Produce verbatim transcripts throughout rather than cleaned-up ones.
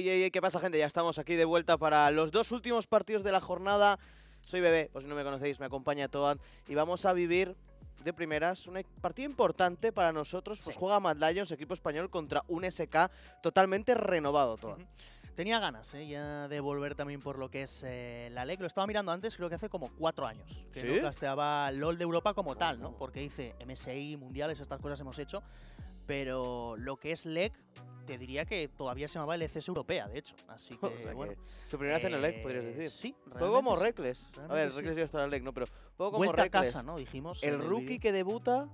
Ey, ey, ey, ¿qué pasa, gente? Ya estamos aquí de vuelta para los dos últimos partidos de la jornada. Soy Bebé, por si no me conocéis, me acompaña Toad. Y vamos a vivir de primeras un partido importante para nosotros. Pues sí. Juega Mad Lions, equipo español, contra un S K totalmente renovado, Toad. Uh-huh. Tenía ganas, ¿eh? Ya de volver también por lo que es eh, la L E C. Lo estaba mirando antes, creo que hace como cuatro años que ¿sí? no casteaba LoL de Europa como oh, tal, ¿no? Porque hice M S I, mundiales, estas cosas hemos hecho. Pero lo que es L E C, te diría que todavía se llamaba L C S Europea, de hecho. Así que, o sea, bueno. Tu primera vez eh, en la L E C, podrías decir. Sí, juego como Reckless. A ver, Reckless ya está en la L E C, ¿no? Pero juego como Vuelta Reckless. A casa, ¿no? Dijimos. El rookie el que debuta,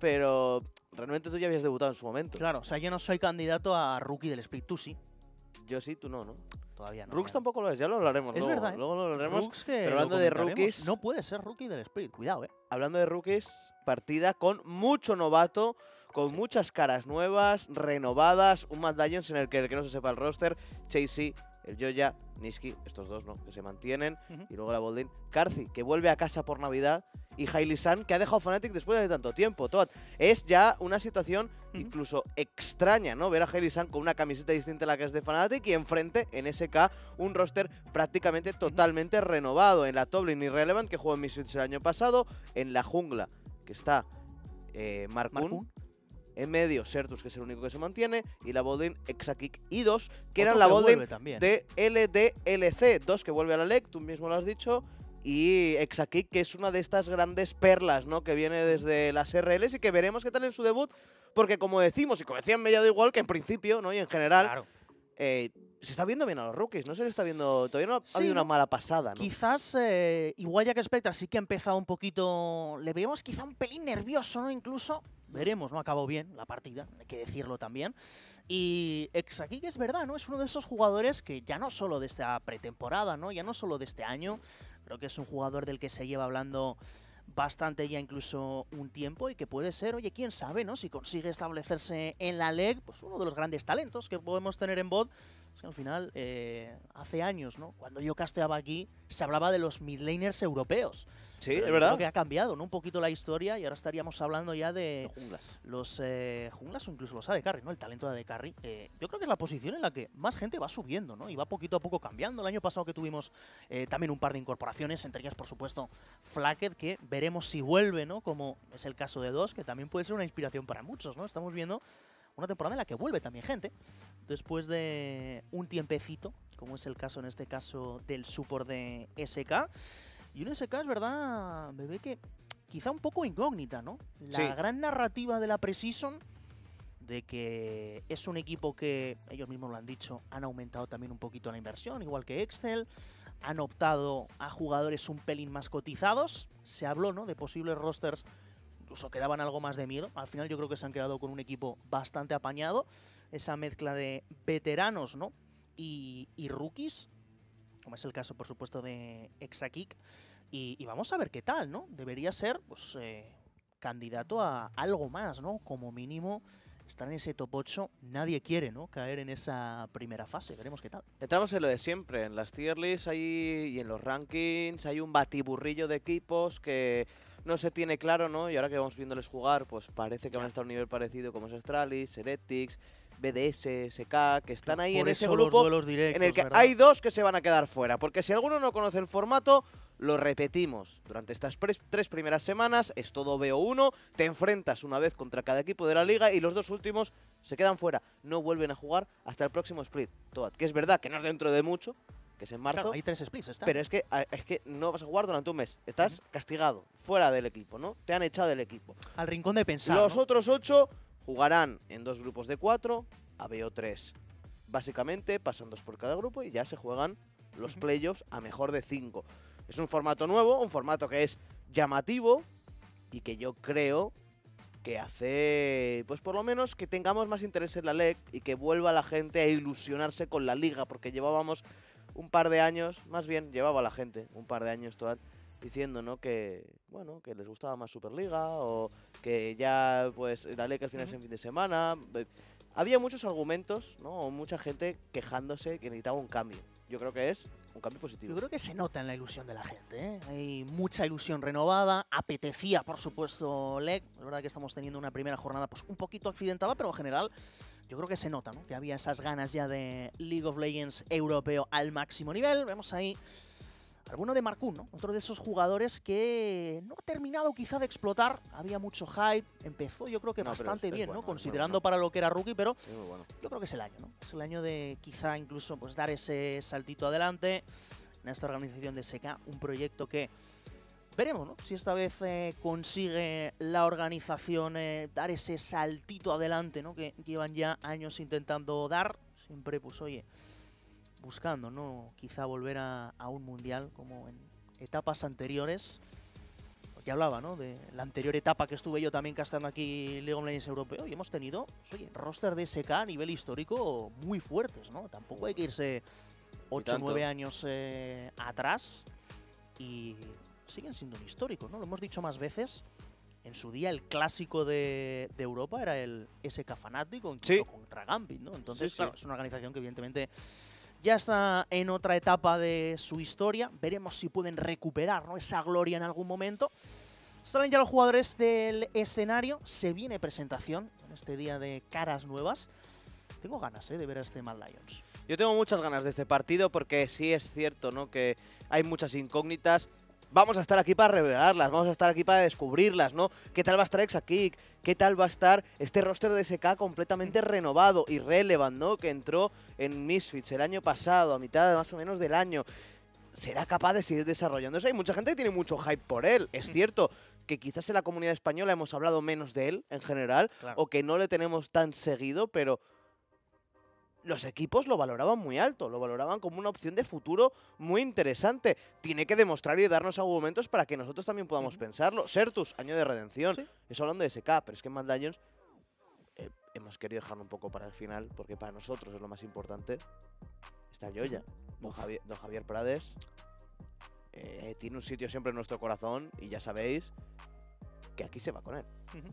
pero realmente tú ya habías debutado en su momento. Claro, o sea, yo no soy candidato a rookie del Split, tú sí. Yo sí, tú no, ¿no? Todavía no. Rooks tampoco lo es, ya lo hablaremos. Es luego, verdad, ¿eh? Luego lo hablaremos. Pero hablando de rookies… No puede ser rookie del Split, cuidado, ¿eh? Hablando de rookies, partida con mucho novato, con sí. muchas caras nuevas, renovadas, un Mad Lions en el que, el que no se sepa el roster, Chasey, el Joya, Niski, estos dos, ¿no? Que se mantienen. Uh-huh. Y luego la Boldin. Karzi, que vuelve a casa por Navidad. Y Hailey San, que ha dejado Fnatic después de tanto tiempo. Toad. Es ya una situación uh-huh. incluso extraña, ¿no? Ver a Hailey San con una camiseta distinta a la que es de Fnatic y enfrente, en S K, un roster prácticamente uh-huh. totalmente renovado. En la top lane Irrelevant, que jugó en Misfits el año pasado. En la jungla, que está eh, Markun. En medio, Sertus, que es el único que se mantiene, y la Boldin Exakick I dos, que eran la Boldin de L D L C, dos que vuelve a la L E C, tú mismo lo has dicho, y Exakick, que es una de estas grandes perlas, ¿no? Que viene desde las R Ls y que veremos qué tal en su debut, porque como decimos, y como decían, me he dado igual que en principio, ¿no? Y en general… Claro. Eh, se está viendo bien a los rookies, no se le está viendo… Todavía no ha sí, habido una mala pasada, ¿no? Quizás, eh, igual ya que Spectre sí que ha empezado un poquito… Le veíamos quizá un pelín nervioso, ¿no? Incluso… Veremos, ¿no? Acabó bien la partida, hay que decirlo también. Y Exakick es verdad, ¿no? Es uno de esos jugadores que ya no solo de esta pretemporada, ¿no? Ya no solo de este año. Creo que es un jugador del que se lleva hablando bastante ya incluso un tiempo y que puede ser, oye, quién sabe, ¿no? Si consigue establecerse en la L E C, pues uno de los grandes talentos que podemos tener en bot. Es que al final, eh, hace años, ¿no? Cuando yo casteaba aquí, se hablaba de los midlaners europeos. Sí, es verdad. Creo que ha cambiado, ¿no? Un poquito la historia y ahora estaríamos hablando ya de los junglas, los, eh, junglas o incluso los A D Carry, ¿no? El talento de A D Carry. Eh, yo creo que es la posición en la que más gente va subiendo, ¿no? Y va poquito a poco cambiando. El año pasado que tuvimos eh, también un par de incorporaciones, entre ellas, por supuesto, Flacked, que veremos si vuelve, ¿no? Como es el caso de Dos, que también puede ser una inspiración para muchos, ¿no? Estamos viendo una temporada en la que vuelve también gente, después de un tiempecito, como es el caso en este caso del support de S K. Y un S K es verdad, Bebé, que quizá un poco incógnita, ¿no? La sí. gran narrativa de la preseason, de que es un equipo que, ellos mismos lo han dicho, han aumentado también un poquito la inversión, igual que Excel. Han optado a jugadores un pelín más cotizados. Se habló, ¿no?, de posibles rosters incluso que daban algo más de miedo. Al final yo creo que se han quedado con un equipo bastante apañado. Esa mezcla de veteranos, ¿no?, y, y rookies, como es el caso, por supuesto, de Exakick. Y, y vamos a ver qué tal, ¿no? Debería ser, pues, eh, candidato a algo más, ¿no? Como mínimo, estar en ese top ocho. Nadie quiere, ¿no?, caer en esa primera fase. Veremos qué tal. Entramos en lo de siempre. En las tier lists hay, y en los rankings hay un batiburrillo de equipos que no se tiene claro, ¿no? Y ahora que vamos viéndoles jugar, pues parece que van a estar a un nivel parecido, como es Astralis, Heretics, B D S, S K, que están ahí en ese grupo directos, en el que ¿verdad? Hay dos que se van a quedar fuera. Porque si alguno no conoce el formato, lo repetimos. Durante estas tres primeras semanas es todo B O uno, te enfrentas una vez contra cada equipo de la liga y los dos últimos se quedan fuera. No vuelven a jugar hasta el próximo split. Toad, que es verdad que no es dentro de mucho, que es en marzo. Claro, hay tres splits, está. Pero es que, es que no vas a jugar durante un mes. Estás castigado, fuera del equipo, ¿no? Te han echado del equipo. Al rincón de pensar. Los ¿no? otros ocho jugarán en dos grupos de cuatro, a B O tres. Básicamente, pasan dos por cada grupo y ya se juegan los playoffs a mejor de cinco. Es un formato nuevo, un formato que es llamativo y que yo creo que hace, pues por lo menos, que tengamos más interés en la L E C y que vuelva la gente a ilusionarse con la liga, porque llevábamos un par de años, más bien llevaba a la gente un par de años toda, diciendo, ¿no?, que bueno, que les gustaba más Superliga o que ya pues la L E C al final es en fin de semana. Había muchos argumentos, ¿no?, mucha gente quejándose que necesitaba un cambio. Yo creo que es un cambio positivo. Yo creo que se nota en la ilusión de la gente, ¿eh? Hay mucha ilusión renovada, apetecía, por supuesto, L E C. Es verdad que estamos teniendo una primera jornada pues un poquito accidentada, pero en general yo creo que se nota, ¿no? Que había esas ganas ya de League of Legends europeo al máximo nivel. Vemos ahí alguno de Marcún, ¿no? Otro de esos jugadores que no ha terminado quizá de explotar. Había mucho hype. Empezó yo creo que no, bastante es, bien, es bueno, ¿no? Considerando bueno, para lo que era rookie, pero bueno, yo creo que es el año, ¿no? Es el año de quizá incluso pues dar ese saltito adelante en esta organización de S K. Un proyecto que veremos, ¿no? Si esta vez eh, consigue la organización eh, dar ese saltito adelante, ¿no? Que llevan ya años intentando dar. Siempre, pues oye, buscando, ¿no? Quizá volver a, a un mundial como en etapas anteriores. Porque hablaba, ¿no? De la anterior etapa que estuve yo también castando aquí League of Legends europeo y hemos tenido, pues, oye, roster de S K a nivel histórico muy fuertes, ¿no? Tampoco hay que irse ocho o nueve años eh, atrás y siguen siendo un histórico, ¿no? Lo hemos dicho más veces. En su día el clásico de, de Europa era el S K Fnatic sí. contra Gambit, ¿no? Entonces, sí, sí. claro, es una organización que evidentemente ya está en otra etapa de su historia. Veremos si pueden recuperar, ¿no? esa gloria en algún momento. Salen ya los jugadores del escenario. Se viene presentación en este día de caras nuevas. Tengo ganas ¿eh? de ver a este Mad Lions. Yo tengo muchas ganas de este partido porque sí es cierto, ¿no? que hay muchas incógnitas. Vamos a estar aquí para revelarlas, vamos a estar aquí para descubrirlas, ¿no? ¿Qué tal va a estar Exakick? ¿Qué tal va a estar este roster de S K completamente renovado y relevant, ¿no? que entró en Misfits el año pasado, a mitad más o menos del año? ¿Será capaz de seguir desarrollándose? Hay mucha gente que tiene mucho hype por él, es cierto. Que quizás en la comunidad española hemos hablado menos de él en general, claro. o que no le tenemos tan seguido, pero los equipos lo valoraban muy alto, lo valoraban como una opción de futuro muy interesante. Tiene que demostrar y darnos argumentos para que nosotros también podamos uh-huh. pensarlo. Sertus, año de redención. ¿Sí? Eso hablando de S K, pero es que en Mad Lions eh, hemos querido dejarlo un poco para el final, porque para nosotros es lo más importante. Está Yoya, don Javier, don Javier Prades. Eh, tiene un sitio siempre en nuestro corazón y ya sabéis que aquí se va con él. Uh-huh.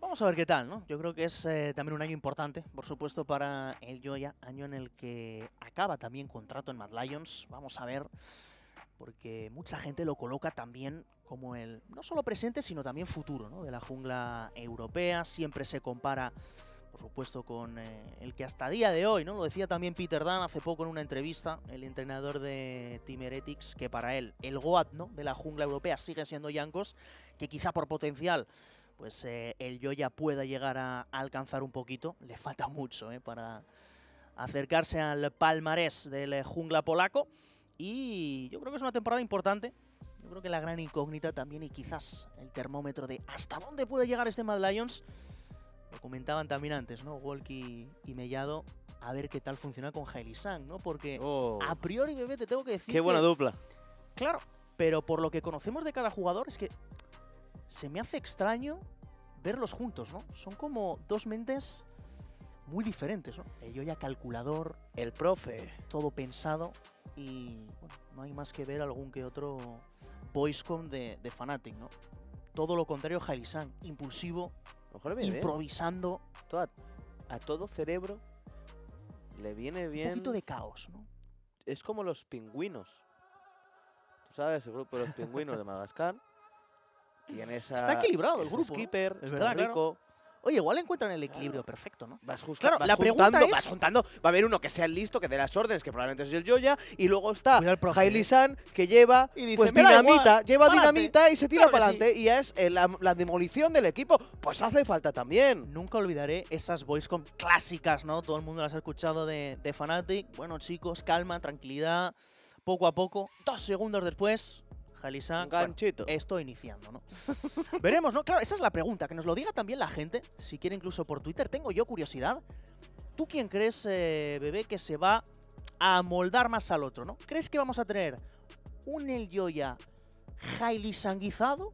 Vamos a ver qué tal, ¿no? Yo creo que es eh, también un año importante, por supuesto, para el Yoya. Año en el que acaba también contrato en Mad Lions. Vamos a ver, porque mucha gente lo coloca también como el, no solo presente, sino también futuro, ¿no? de la jungla europea. Siempre se compara, por supuesto, con eh, el que hasta día de hoy, ¿no? Lo decía también Peter Dunn hace poco en una entrevista, el entrenador de Team Heretics, que para él el G O A T, ¿no? de la jungla europea sigue siendo Jankos, que quizá por potencial pues eh, el Yoya pueda llegar a alcanzar un poquito. Le falta mucho eh, para acercarse al palmarés del eh, jungla polaco. Y yo creo que es una temporada importante. Yo creo que la gran incógnita también y quizás el termómetro de hasta dónde puede llegar este Mad Lions. Lo comentaban también antes, ¿no? Walkie y Mellado. A ver qué tal funciona con Helisang, ¿no? Porque oh. a priori, bebé, te tengo que decir Qué buena que, dupla. Claro, pero por lo que conocemos de cada jugador es que se me hace extraño verlos juntos, ¿no? Son como dos mentes muy diferentes, ¿no? El Yoya calculador, el profe, todo pensado y bueno, no hay más que ver algún que otro voicecom de, de Fnatic, ¿no? Todo lo contrario, Helisang, impulsivo, improvisando. Todo a, a todo cerebro le viene bien. Un poquito de caos, ¿no? Es como los pingüinos. Tú sabes, el grupo de los pingüinos de Madagascar. Está equilibrado el grupo. Skipper, ¿no? Es verdad, rico. Claro. Oye, igual encuentran el equilibrio claro. perfecto, ¿no? Vas justo, claro, vas la pregunta juntando, es... vas juntando. Va a haber uno que sea el listo, que dé las órdenes, que probablemente es el Yoya. Y luego está Helisang, que lleva y dice, pues dinamita, lleva palante. dinamita y se tira claro para adelante. Sí. Y es eh, la, la demolición del equipo. Pues hace falta también. Nunca olvidaré esas voicecom clásicas, ¿no? Todo el mundo las ha escuchado de, de Fnatic. Bueno, chicos, calma, tranquilidad. Poco a poco, dos segundos después... Helisang, ganchito. Bueno, estoy iniciando, ¿no? Veremos, ¿no? Claro, esa es la pregunta. Que nos lo diga también la gente, si quiere incluso por Twitter. Tengo yo curiosidad. ¿Tú quién crees, eh, bebé, que se va a amoldar más al otro, ¿no? ¿Crees que vamos a tener un El Yoya Helisangizado?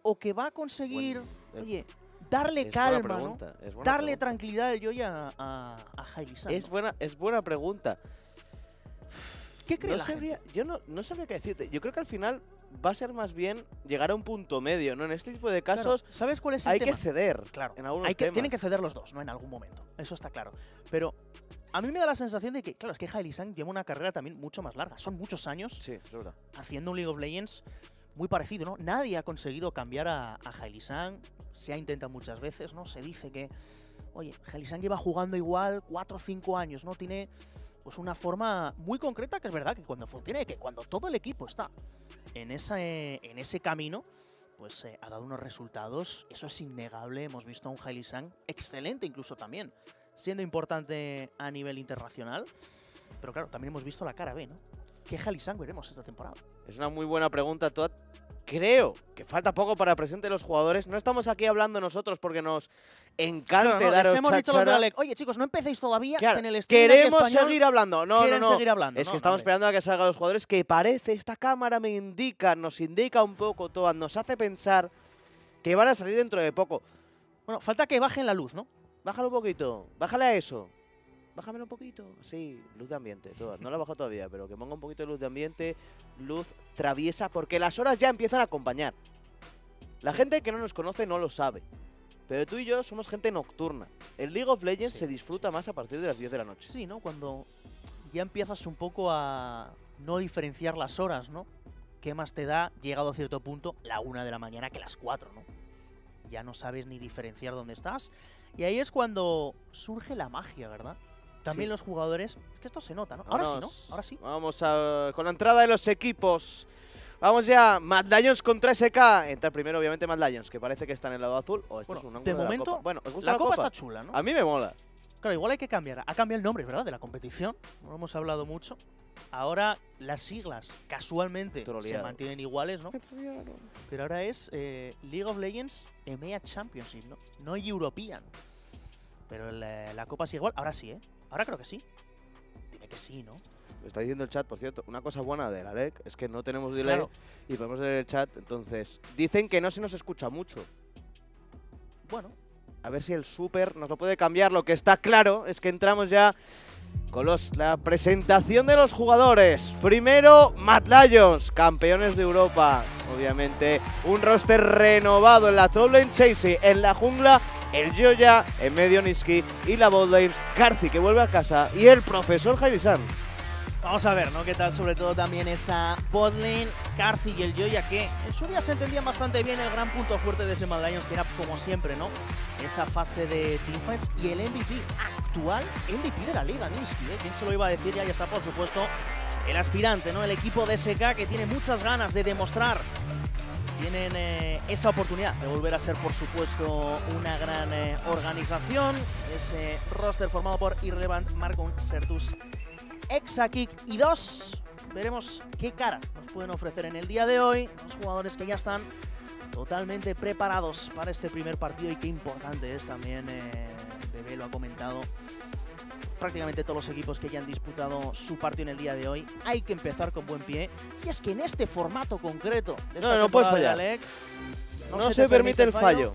¿O que va a conseguir, bueno, oye, darle calma, ¿no? Darle tranquilidad al Yoya a, a, a Helisang? Es buena, es buena pregunta. ¿Qué crees? No sabría, yo no, no sabría qué decirte. Yo creo que al final va a ser más bien llegar a un punto medio, ¿no? En este tipo de casos, claro, ¿sabes cuál es el hay tema? Que ceder. Claro, en algunos hay que, temas. Tienen que ceder los dos, ¿no? En algún momento. Eso está claro. Pero a mí me da la sensación de que, claro, es que Hailey Sang lleva una carrera también mucho más larga. Son muchos años sí, es verdad. haciendo un League of Legends muy parecido, ¿no? Nadie ha conseguido cambiar a, a Hailey Sang. Se ha intentado muchas veces, ¿no? Se dice que, oye, Hailey Sang lleva jugando igual cuatro o cinco años, ¿no? Tiene pues una forma muy concreta que es verdad que cuando funciona, que cuando todo el equipo está en, esa, eh, en ese camino, pues eh, ha dado unos resultados, eso es innegable. Hemos visto a un Hailey Sang excelente incluso también, siendo importante a nivel internacional, pero claro, también hemos visto la cara B, ¿no? ¿Qué Hailey Sang veremos esta temporada? Es una muy buena pregunta, Todd. Creo que falta poco para presente los jugadores. No estamos aquí hablando nosotros porque nos encanta no, no, daros hemos dicho los de la L E C. Oye, chicos, no empecéis todavía claro, en el stream. Queremos español, seguir hablando. No, no, no. Seguir hablando. Es no, que no, estamos no, esperando a que salgan los jugadores que parece, esta cámara me indica, nos indica un poco, Toad, nos hace pensar que van a salir dentro de poco. Bueno, falta que bajen la luz, ¿no? Bájalo un poquito. Bájale a eso. Bájamelo un poquito. Sí, luz de ambiente. Toda. No la he bajado todavía, pero que ponga un poquito de luz de ambiente, luz traviesa, porque las horas ya empiezan a acompañar. La gente que no nos conoce no lo sabe, pero tú y yo somos gente nocturna. El League of Legends sí. se disfruta más a partir de las diez de la noche. Sí, ¿no? Cuando ya empiezas un poco a no diferenciar las horas, ¿no? ¿Qué más te da, llegado a cierto punto, la una de la mañana que las cuatro, ¿no? Ya no sabes ni diferenciar dónde estás. Y ahí es cuando surge la magia, ¿verdad? También sí. los jugadores... Es que esto se nota, ¿no? Ahora Vámonos. sí, ¿no? Ahora sí. Vamos a, con la entrada de los equipos. Vamos ya. Mad Lions contra S K. Entra primero, obviamente, Mad Lions, que parece que está en el lado azul. O oh, esto bueno, es un ángulo de, de momento, la copa. Bueno, ¿os gusta la, la copa? La copa está chula, ¿no? A mí me mola. Claro, igual hay que cambiar. Ha cambiado el nombre, ¿verdad? De la competición. No hemos hablado mucho. Ahora las siglas, casualmente, Troleado. se mantienen iguales, ¿no? Troleado. Pero ahora es eh, League of Legends E M E A Championship, ¿no? No European. Pero la, la copa es igual. Ahora sí, ¿eh? Ahora creo que sí. Dime que sí, ¿no? Lo está diciendo el chat, por cierto. Una cosa buena de la L E C es que no tenemos delay claro. y podemos leer el chat. Entonces, dicen que no se nos escucha mucho. Bueno. A ver si el Super nos lo puede cambiar. Lo que está claro es que entramos ya con los, la presentación de los jugadores. Primero, Mad Lions, campeones de Europa. Obviamente, un roster renovado en la top lane, Chasey. En la jungla, el Joya, en medio Niski y la botlane, Karzi, que vuelve a casa, y el profesor Hailey Sang. Vamos a ver, ¿no? ¿Qué tal? Sobre todo también esa botlane, Karzi y el Joya, que en su día se entendían bastante bien. El gran punto fuerte de ese Mad Lions, que era, como siempre, ¿no? Esa fase de teamfights y el M V P, actual M V P de la liga, Niski, ¿eh? ¿Quién se lo iba a decir? Ya está, por supuesto, el aspirante, ¿no? El equipo de S K, que tiene muchas ganas de demostrar. Tienen eh, esa oportunidad de volver a ser, por supuesto, una gran eh, organización. Ese roster formado por Irrelevant, Marcon, Certus, Exakick y dos. Veremos qué cara nos pueden ofrecer en el día de hoy. Los jugadores que ya están totalmente preparados para este primer partido y qué importante es también, eh, Bebé lo ha comentado, prácticamente todos los equipos que ya han disputado su partido en el día de hoy. Hay que empezar con buen pie. Y es que en este formato concreto de esta no, no puedes fallar. L E C, no, no se, se permite, permite el fallo. fallo.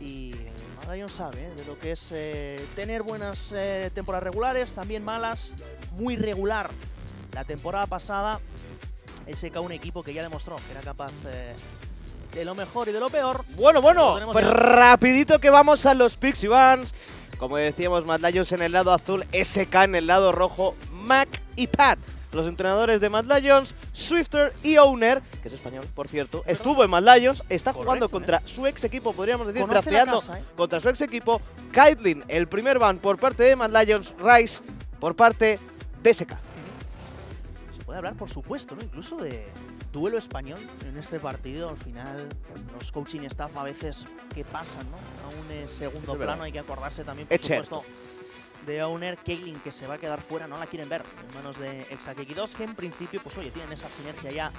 Y Mad Lions sabe, ¿eh? De lo que es eh, tener buenas eh, temporadas regulares, también malas. Muy regular la temporada pasada. S K, un equipo que ya demostró que era capaz... Eh, de lo mejor y de lo peor. Bueno, bueno, pues ya. rapidito que vamos a los Pixie Bands. Como decíamos, Mad Lions en el lado azul, S K en el lado rojo, Mac y Pat. Los entrenadores de Mad Lions, Swifter y Owner, que es español, por cierto, Pero estuvo en Mad Lions, está correcto, jugando contra eh. su ex equipo, podríamos decir, trasteando casa, ¿eh? contra su ex equipo. Caitlyn, el primer ban por parte de Mad Lions, Rice por parte de S K. Se puede hablar, por supuesto, ¿no? Incluso de duelo español en este partido. Al final, los coaching staff a veces que pasan, ¿no? A un segundo plano. Hay que acordarse también, por supuesto, de Owner. Caitlyn, que se va a quedar fuera, no la quieren ver en manos de Exakick y dos, que en principio, pues oye, tienen esa sinergia ya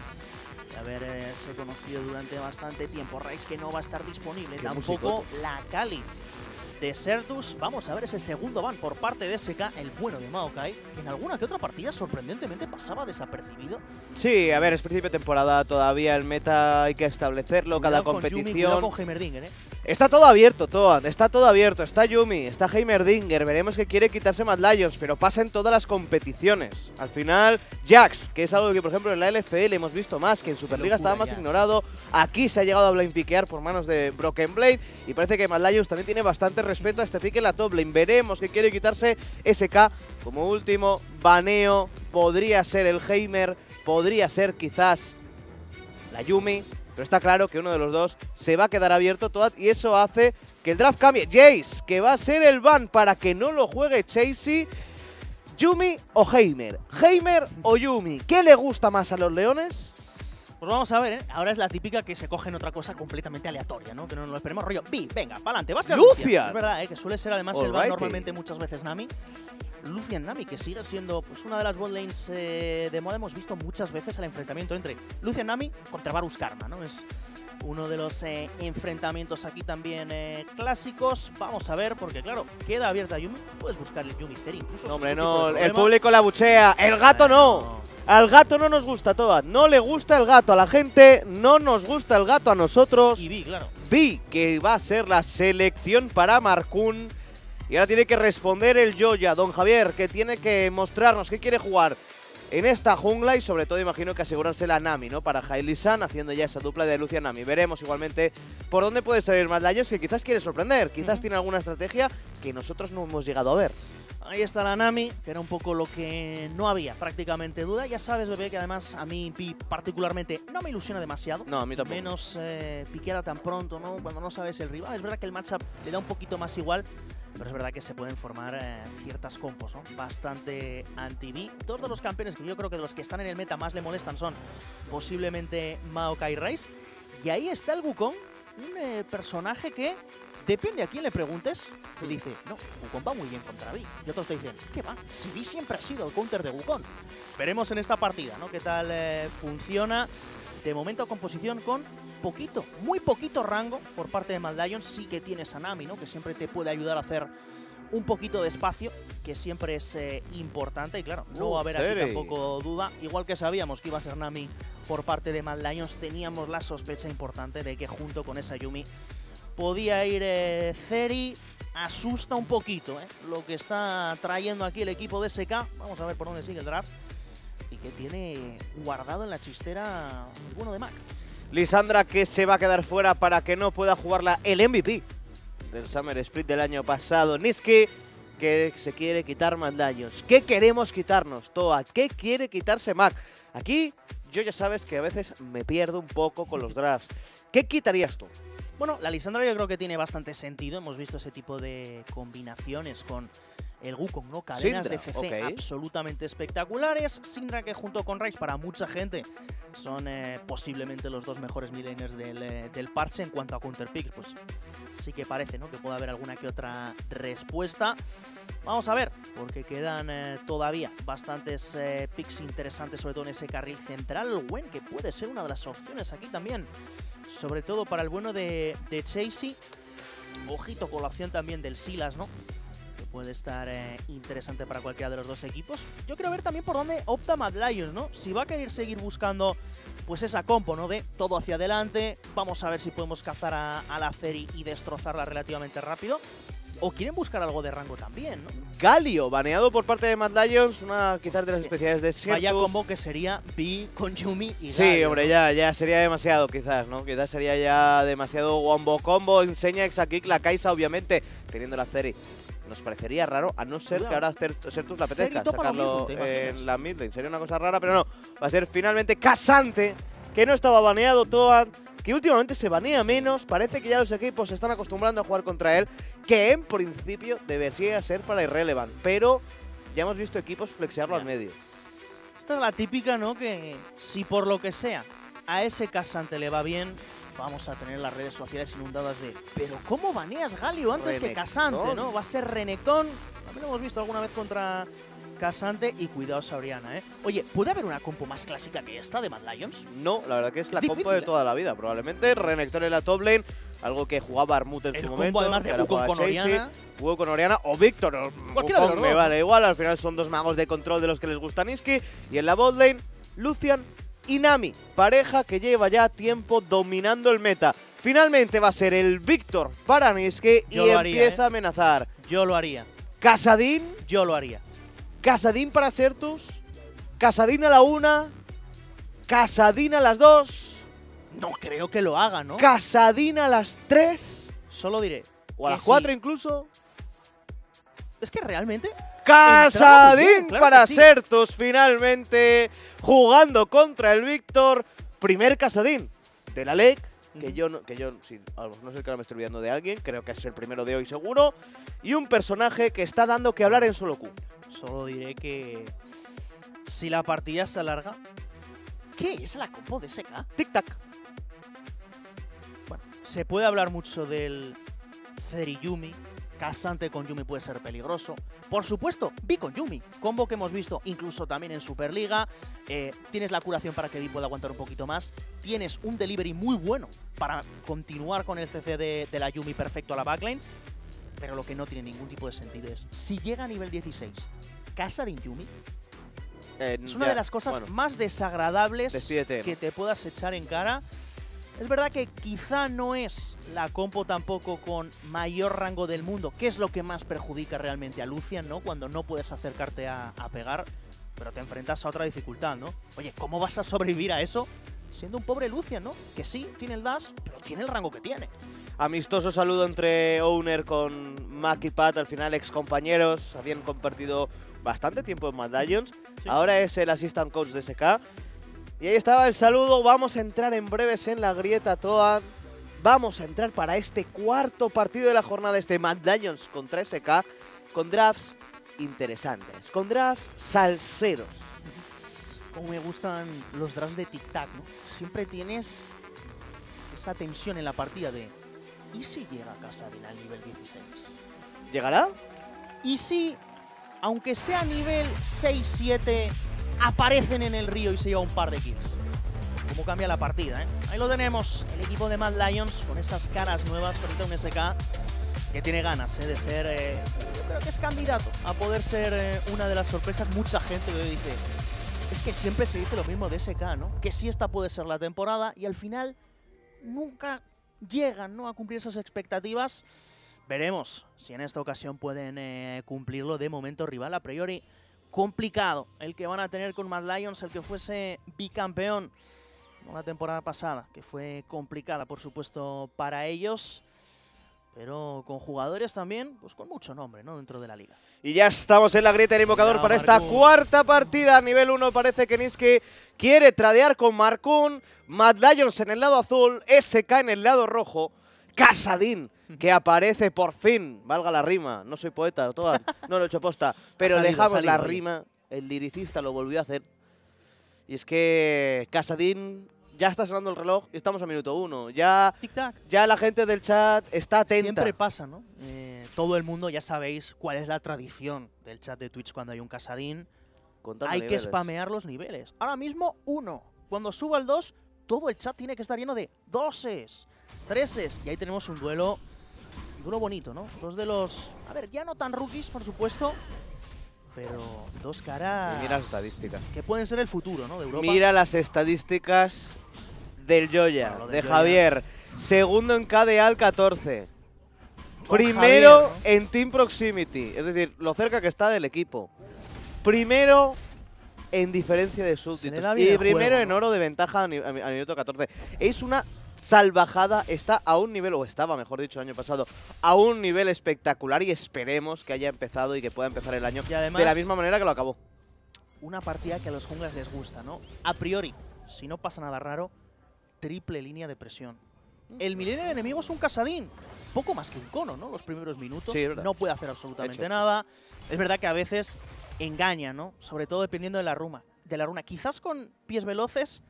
de haberse eh, conocido durante bastante tiempo. Rice, que no va a estar disponible, tampoco la Kali de Certus. Vamos a ver ese segundo ban por parte de S K, el bueno de Maokai, que en alguna que otra partida sorprendentemente pasaba desapercibido. Sí, a ver, es principio de temporada, todavía el meta hay que establecerlo, cuidado cada competición. Con Yumi, cuidado con Heimerdinger, ¿eh? Está todo abierto, Toad, está todo abierto, está Yumi, está Heimerdinger, veremos que quiere quitarse Mad Lions, pero pasa en todas las competiciones. Al final, Jax, que es algo que por ejemplo en la L F L hemos visto más, que en Superliga estaba más ignorado, aquí se ha llegado a blind piquear por manos de Broken Blade, y parece que Mad Lions también tiene bastante respeto a este pique en la top lane. Veremos que quiere quitarse S K como último baneo, podría ser el Heimer, podría ser quizás la Yumi. Pero está claro que uno de los dos se va a quedar abierto, Toad, y eso hace que el draft cambie. Jace, que va a ser el ban para que no lo juegue Chasey. ¿Yumi o Heimer? ¿Heimer o Yumi? ¿Qué le gusta más a los leones? Pues vamos a ver, ¿eh? Ahora es la típica que se cogen otra cosa completamente aleatoria, ¿no? Que no nos lo esperemos, rollo. Vi, venga, pa'lante, va a ser Lucian. Lucian. Es verdad, ¿eh? Que suele ser además All el ban right. normalmente muchas veces Nami. Lucian Nami, que sigue siendo pues, una de las botlanes eh, de moda. Hemos visto muchas veces el enfrentamiento entre Lucian Nami contra Varus Karma, ¿no? Es uno de los eh, enfrentamientos aquí también eh, clásicos. Vamos a ver, porque claro, queda abierta Yumi. Puedes buscar el Yumi Zeri incluso. No, hombre, no, el público la buchea. ¡El gato no! no. Al gato no nos gusta, Toad. No le gusta el gato a la gente, no nos gusta el gato a nosotros. Y Vi, claro. Vi, que va a ser la selección para Marcún. Y ahora tiene que responder el Joya, Don Javier, que tiene que mostrarnos qué quiere jugar en esta jungla y sobre todo imagino que asegurarse la Nami, ¿no? Para Hailey San, haciendo ya esa dupla de Lucian Nami. Veremos igualmente por dónde puede salir Mad Lions, que quizás quiere sorprender, quizás mm-hmm. tiene alguna estrategia que nosotros no hemos llegado a ver. Ahí está la Nami, que era un poco lo que no había prácticamente duda. Ya sabes, bebé, que además a mí particularmente no me ilusiona demasiado. No, a mí tampoco. Menos eh, piqueada tan pronto, ¿no? Cuando no sabes el rival. Es verdad que el matchup le da un poquito más igual, pero es verdad que se pueden formar eh, ciertas compos, ¿no? Bastante anti-B. Dos de los campeones que yo creo que de los que están en el meta más le molestan son posiblemente Maokai y Ryze. Y ahí está el Wukong, un eh, personaje que... Depende a quién le preguntes, te dice, no, Wukong va muy bien contra Vi. Y otros te dicen, ¿qué va? Si Vi siempre ha sido el counter de Wukong. Veremos en esta partida, ¿no? ¿Qué tal eh, funciona? De momento, composición con poquito, muy poquito rango por parte de Mad Lions. Sí que tienes a Nami, ¿no? Que siempre te puede ayudar a hacer un poquito de espacio, que siempre es eh, importante. Y claro, no va a haber aquí tampoco duda. Igual que sabíamos que iba a ser Nami por parte de Mad Lions, teníamos la sospecha importante de que junto con esa Yumi podía ir eh, Zeri. Asusta un poquito eh, lo que está trayendo aquí el equipo de S K. Vamos a ver por dónde sigue el draft. Y que tiene guardado en la chistera uno de Mac. Lisandra, que se va a quedar fuera para que no pueda jugarla el M V P del Summer Split del año pasado. Niski, que se quiere quitar Mad Lions. ¿Qué queremos quitarnos, Toad? ¿Qué quiere quitarse Mac? Aquí yo ya sabes que a veces me pierdo un poco con los drafts. ¿Qué quitarías tú? Bueno, la Lisandra yo creo que tiene bastante sentido. Hemos visto ese tipo de combinaciones con el Wukong, ¿no? Cadenas Syndra, de C C okay. absolutamente espectaculares. Syndra, que junto con Ryze, para mucha gente, son eh, posiblemente los dos mejores midlaners del, eh, del parche. En cuanto a counterpicks, pues sí que parece, ¿no? Que puede haber alguna que otra respuesta. Vamos a ver, porque quedan eh, todavía bastantes eh, picks interesantes, sobre todo en ese carril central. Wen, que puede ser una de las opciones aquí también, sobre todo para el bueno de, de Chasey. Ojito con la opción también del Silas, ¿no? Puede estar eh, interesante para cualquiera de los dos equipos. Yo quiero ver también por dónde opta Mad Lions, ¿no? Si va a querer seguir buscando pues esa compo, ¿no? De todo hacia adelante. Vamos a ver si podemos cazar a, a la Zeri y destrozarla relativamente rápido. O quieren buscar algo de rango también, ¿no? Galio, baneado por parte de Mad Lions, una quizás de las sí. especialidades de Sirtus. Vaya combo que sería Vi con Yumi y Galio. Sí, hombre, ¿no? ya, ya sería demasiado quizás, ¿no? Quizás sería ya demasiado wombo combo. Enseña Exaclick la Kaisa, obviamente, teniendo la Zeri. Nos parecería raro, a no ser que ahora Sirtus le apetezca sacarlo en la midlane. Sería una cosa rara, pero no. Va a ser finalmente Casante, que no estaba baneado, Toad, que últimamente se banea menos. Parece que ya los equipos se están acostumbrando a jugar contra él, que en principio debería ser para Irrelevant, pero ya hemos visto equipos flexearlo al medio. Esta es la típica, ¿no? Que si por lo que sea a ese Casante le va bien, vamos a tener las redes sociales inundadas de pero ¿cómo baneas Galio antes Renekton? Que Casante, ¿no? Va a ser Renekton. También lo hemos visto alguna vez contra Casante. Y cuidado, Sabriana, ¿eh? Oye, ¿puede haber una compo más clásica que esta de Mad Lions? No, la verdad que es, es la difícil, compo de ¿eh? Toda la vida, probablemente. Renekton en la top lane, algo que jugaba Armut en el su momento. Además de Wukong con Orianna. Wukong con Orianna o Víctor. Wukong me vale igual, al final son dos magos de control de los que les gusta Niski. Y en la bot lane, Lucian y Nami, pareja que lleva ya tiempo dominando el meta. Finalmente va a ser el Víctor Baranski y haría, empieza eh. a amenazar. Yo lo haría. Casadín. Yo lo haría. Casadín para Certus. Casadín a la una. Casadín a las dos. No creo que lo haga, ¿no? Casadín a las tres. Solo diré. O a las cuatro sí. incluso. Es que realmente... Casadín claro para sí. Certus finalmente jugando contra el Víctor. Primer Casadín de la LEC. Que yo, no, que yo si, no sé que ahora me estoy olvidando de alguien, creo que es el primero de hoy seguro. Y un personaje que está dando que hablar en solo Q. Solo diré que si la partida se alarga... ¿Qué es la compo de S K? Tic-tac. Bueno, se puede hablar mucho del Zeri Yumi. Casante con Yumi puede ser peligroso. Por supuesto, Vi con Yumi. Combo que hemos visto incluso también en Superliga. Eh, tienes la curación para que Vi pueda aguantar un poquito más. Tienes un delivery muy bueno para continuar con el C C de, de la Yumi perfecto a la backline. Pero lo que no tiene ningún tipo de sentido es, si llega a nivel dieciséis, Casadín Yumi eh, es una ya, de las cosas bueno, más desagradables despídete. que te puedas echar en cara. Es verdad que quizá no es la compo tampoco con mayor rango del mundo, que es lo que más perjudica realmente a Lucian, ¿no? Cuando no puedes acercarte a, a pegar, pero te enfrentas a otra dificultad, ¿no? Oye, ¿cómo vas a sobrevivir a eso? Siendo un pobre Lucian, ¿no? Que sí, tiene el dash, pero tiene el rango que tiene. Amistoso saludo entre Owner con Mac y Pat, al final ex compañeros, habían compartido bastante tiempo en Mad Lions. Sí. Ahora es el assistant coach de S K. Y ahí estaba el saludo, vamos a entrar en breves en la grieta Toad. Vamos a entrar para este cuarto partido de la jornada, este Mad Lions contra S K, con drafts interesantes, con drafts salseros. Como me gustan los drafts de tic-tac, ¿no? Siempre tienes esa tensión en la partida de ¿y si llega Casadín al nivel dieciséis? ¿Llegará? ¿Y si, aunque sea nivel seis siete, aparecen en el río y se lleva un par de kills? Cómo cambia la partida, ¿eh? Ahí lo tenemos, el equipo de Mad Lions con esas caras nuevas frente a un S K que tiene ganas, ¿eh? De ser, eh, yo creo que es candidato a poder ser eh, una de las sorpresas. Mucha gente que dice, es que siempre se dice lo mismo de S K, ¿no? Que sí, esta puede ser la temporada y al final nunca llegan, ¿no?, a cumplir esas expectativas. Veremos si en esta ocasión pueden eh, cumplirlo. De momento, rival a priori complicado el que van a tener con Mad Lions, el que fuese bicampeón la temporada pasada, que fue complicada, por supuesto, para ellos, pero con jugadores también, pues con mucho nombre, ¿no?, dentro de la liga. Y ya estamos en la grieta del invocador para esta cuarta partida. A nivel uno parece que Niski quiere tradear con Markun. Mad Lions en el lado azul, S K en el lado rojo. Casadín, que aparece por fin, valga la rima, no soy poeta, toda, no lo he hecho posta, pero salido, dejamos salido, la oye. rima, el liricista lo volvió a hacer. Y es que Casadín, ya está sonando el reloj, y estamos a minuto uno, ya, ya la gente del chat está atenta. Siempre pasa, ¿no? Eh, todo el mundo, ya sabéis cuál es la tradición del chat de Twitch cuando hay un Casadín. Contando hay niveles. que spamear los niveles. Ahora mismo uno, cuando suba el dos, todo el chat tiene que estar lleno de doses. Treses, y ahí tenemos un duelo, un duelo bonito, ¿no? Dos de los, a ver, ya no tan rookies, por supuesto, pero dos caras... Mira las estadísticas. Que pueden ser el futuro, ¿no?, de Europa. Mira las estadísticas del Joya, bueno, del de Joya. Javier. Segundo en K D A al catorce. Con Primero Javier, ¿no?, en Team Proximity, es decir, lo cerca que está del equipo. Primero... en diferencia de súbditos. Y primero en oro de ventaja a minuto catorce. Es una salvajada. Está a un nivel, o estaba, mejor dicho, el año pasado, a un nivel espectacular. Y esperemos que haya empezado y que pueda empezar el año de la misma manera que lo acabó. Una partida que a los junglas les gusta, ¿no? A priori, si no pasa nada raro, triple línea de presión. El milenio enemigo es un Casadín. Poco más que un cono, ¿no? Los primeros minutos. Sí, no puede hacer absolutamente nada. Es verdad que a veces... engaña, ¿no? Sobre todo dependiendo de la runa. De la runa. Quizás con pies veloces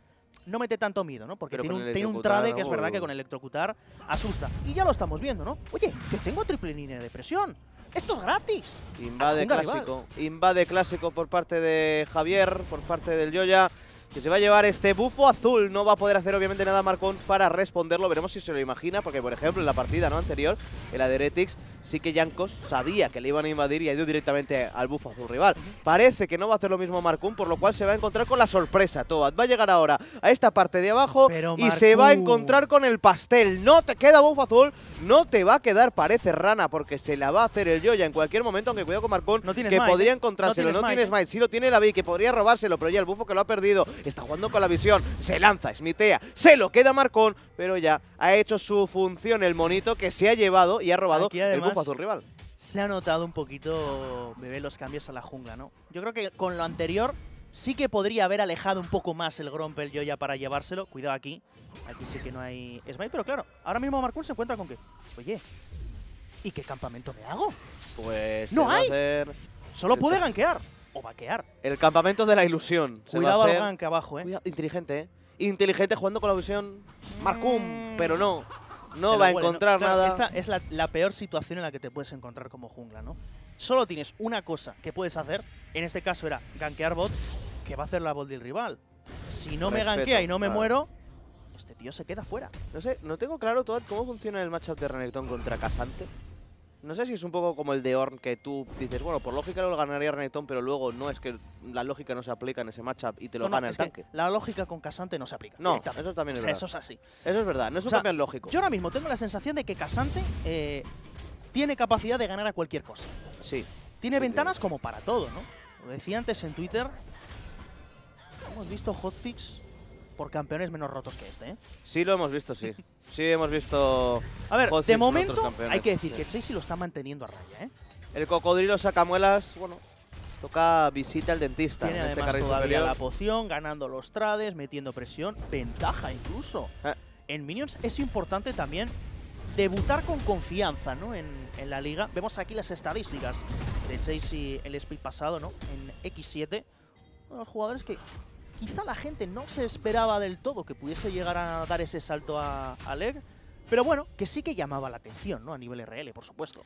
no mete tanto miedo, ¿no? Porque tiene un, tiene un trade no, que es verdad que con electrocutar asusta. Y ya lo estamos viendo, ¿no? Oye, que tengo triple línea de presión. ¡Esto es gratis! Invade clásico. Rival. Invade clásico por parte de Javier, por parte del Joya. que se va a llevar este bufo azul. No va a poder hacer obviamente nada Marcón para responderlo. Veremos si se lo imagina, porque por ejemplo en la partida no anterior, en la de Heretics, sí que Jankos sabía que le iban a invadir y ha ido directamente al bufo azul rival. Parece que no va a hacer lo mismo Marcón, por lo cual se va a encontrar con la sorpresa. Toad va a llegar ahora a esta parte de abajo y se va a encontrar con el pastel. No te queda bufo azul, no te va a quedar, parece, Rana, porque se la va a hacer el Yoya en cualquier momento, aunque cuidado con Marcón, no que Mike. podría encontrárselo. No tienes Smite, no sí lo tiene la Vi, que podría robárselo, pero ya el bufo que lo ha perdido, está jugando con la visión, se lanza, smitea, se lo queda Marcón, pero ya ha hecho su función el monito, que se ha llevado y ha robado Aquí, además, el bufo azul rival. Se ha notado un poquito, Bebé, los cambios a la jungla, ¿no? Yo creo que con lo anterior sí que podría haber alejado un poco más el Gromp, el Yoya, para llevárselo. Cuidado aquí. Aquí sí que no hay Smite, pero claro, ahora mismo Marcón se encuentra con que, oye, ¿y qué campamento me hago? Pues no hay. Solo puede gankear o vaquear. El campamento de la ilusión. Cuidado al gank abajo, eh. Cuidado. Inteligente, eh. Inteligente jugando con la visión Marcum, mm. pero no. No se va a encontrar no, claro, nada. Esta es la, la peor situación en la que te puedes encontrar como jungla, ¿no? Solo tienes una cosa que puedes hacer. En este caso era gankear bot, que va a hacer la bot del rival. Si no Respeto, me gankea y no me claro. muero, este tío se queda fuera. No sé, no tengo claro todo cómo funciona el matchup de Renekton contra Casante. No sé si es un poco como el de Ornn, que tú dices, bueno, por lógica lo ganaría Renekton, pero luego no es que la lógica no se aplica en ese matchup y te lo no, gana no, el tanque. La lógica con Casante no se aplica. No, eso también es o sea, verdad. Eso es así. Eso es verdad, no es o sea, un cambio lógico. Yo ahora mismo tengo la sensación de que Casante eh, tiene capacidad de ganar a cualquier cosa. Sí. Tiene ventanas como para todo, ¿no? Lo decía antes en Twitter, hemos visto hotfix por campeones menos rotos que este, ¿eh? Sí, lo hemos visto, sí. Sí, hemos visto... A ver, de momento hay que decir sí. que Chasey lo está manteniendo a raya, ¿eh? El cocodrilo sacamuelas, bueno, toca visita al dentista. Tiene en además este todavía superior. la poción, ganando los trades, metiendo presión, ventaja incluso. Eh. En Minions es importante también debutar con confianza, ¿no? En, en la liga. Vemos aquí las estadísticas de Chasey el split pasado, ¿no? En equis siete, uno de los jugadores que... quizá la gente no se esperaba del todo que pudiese llegar a dar ese salto a, a L E R, pero bueno, que sí que llamaba la atención, ¿no? A nivel R L, por supuesto.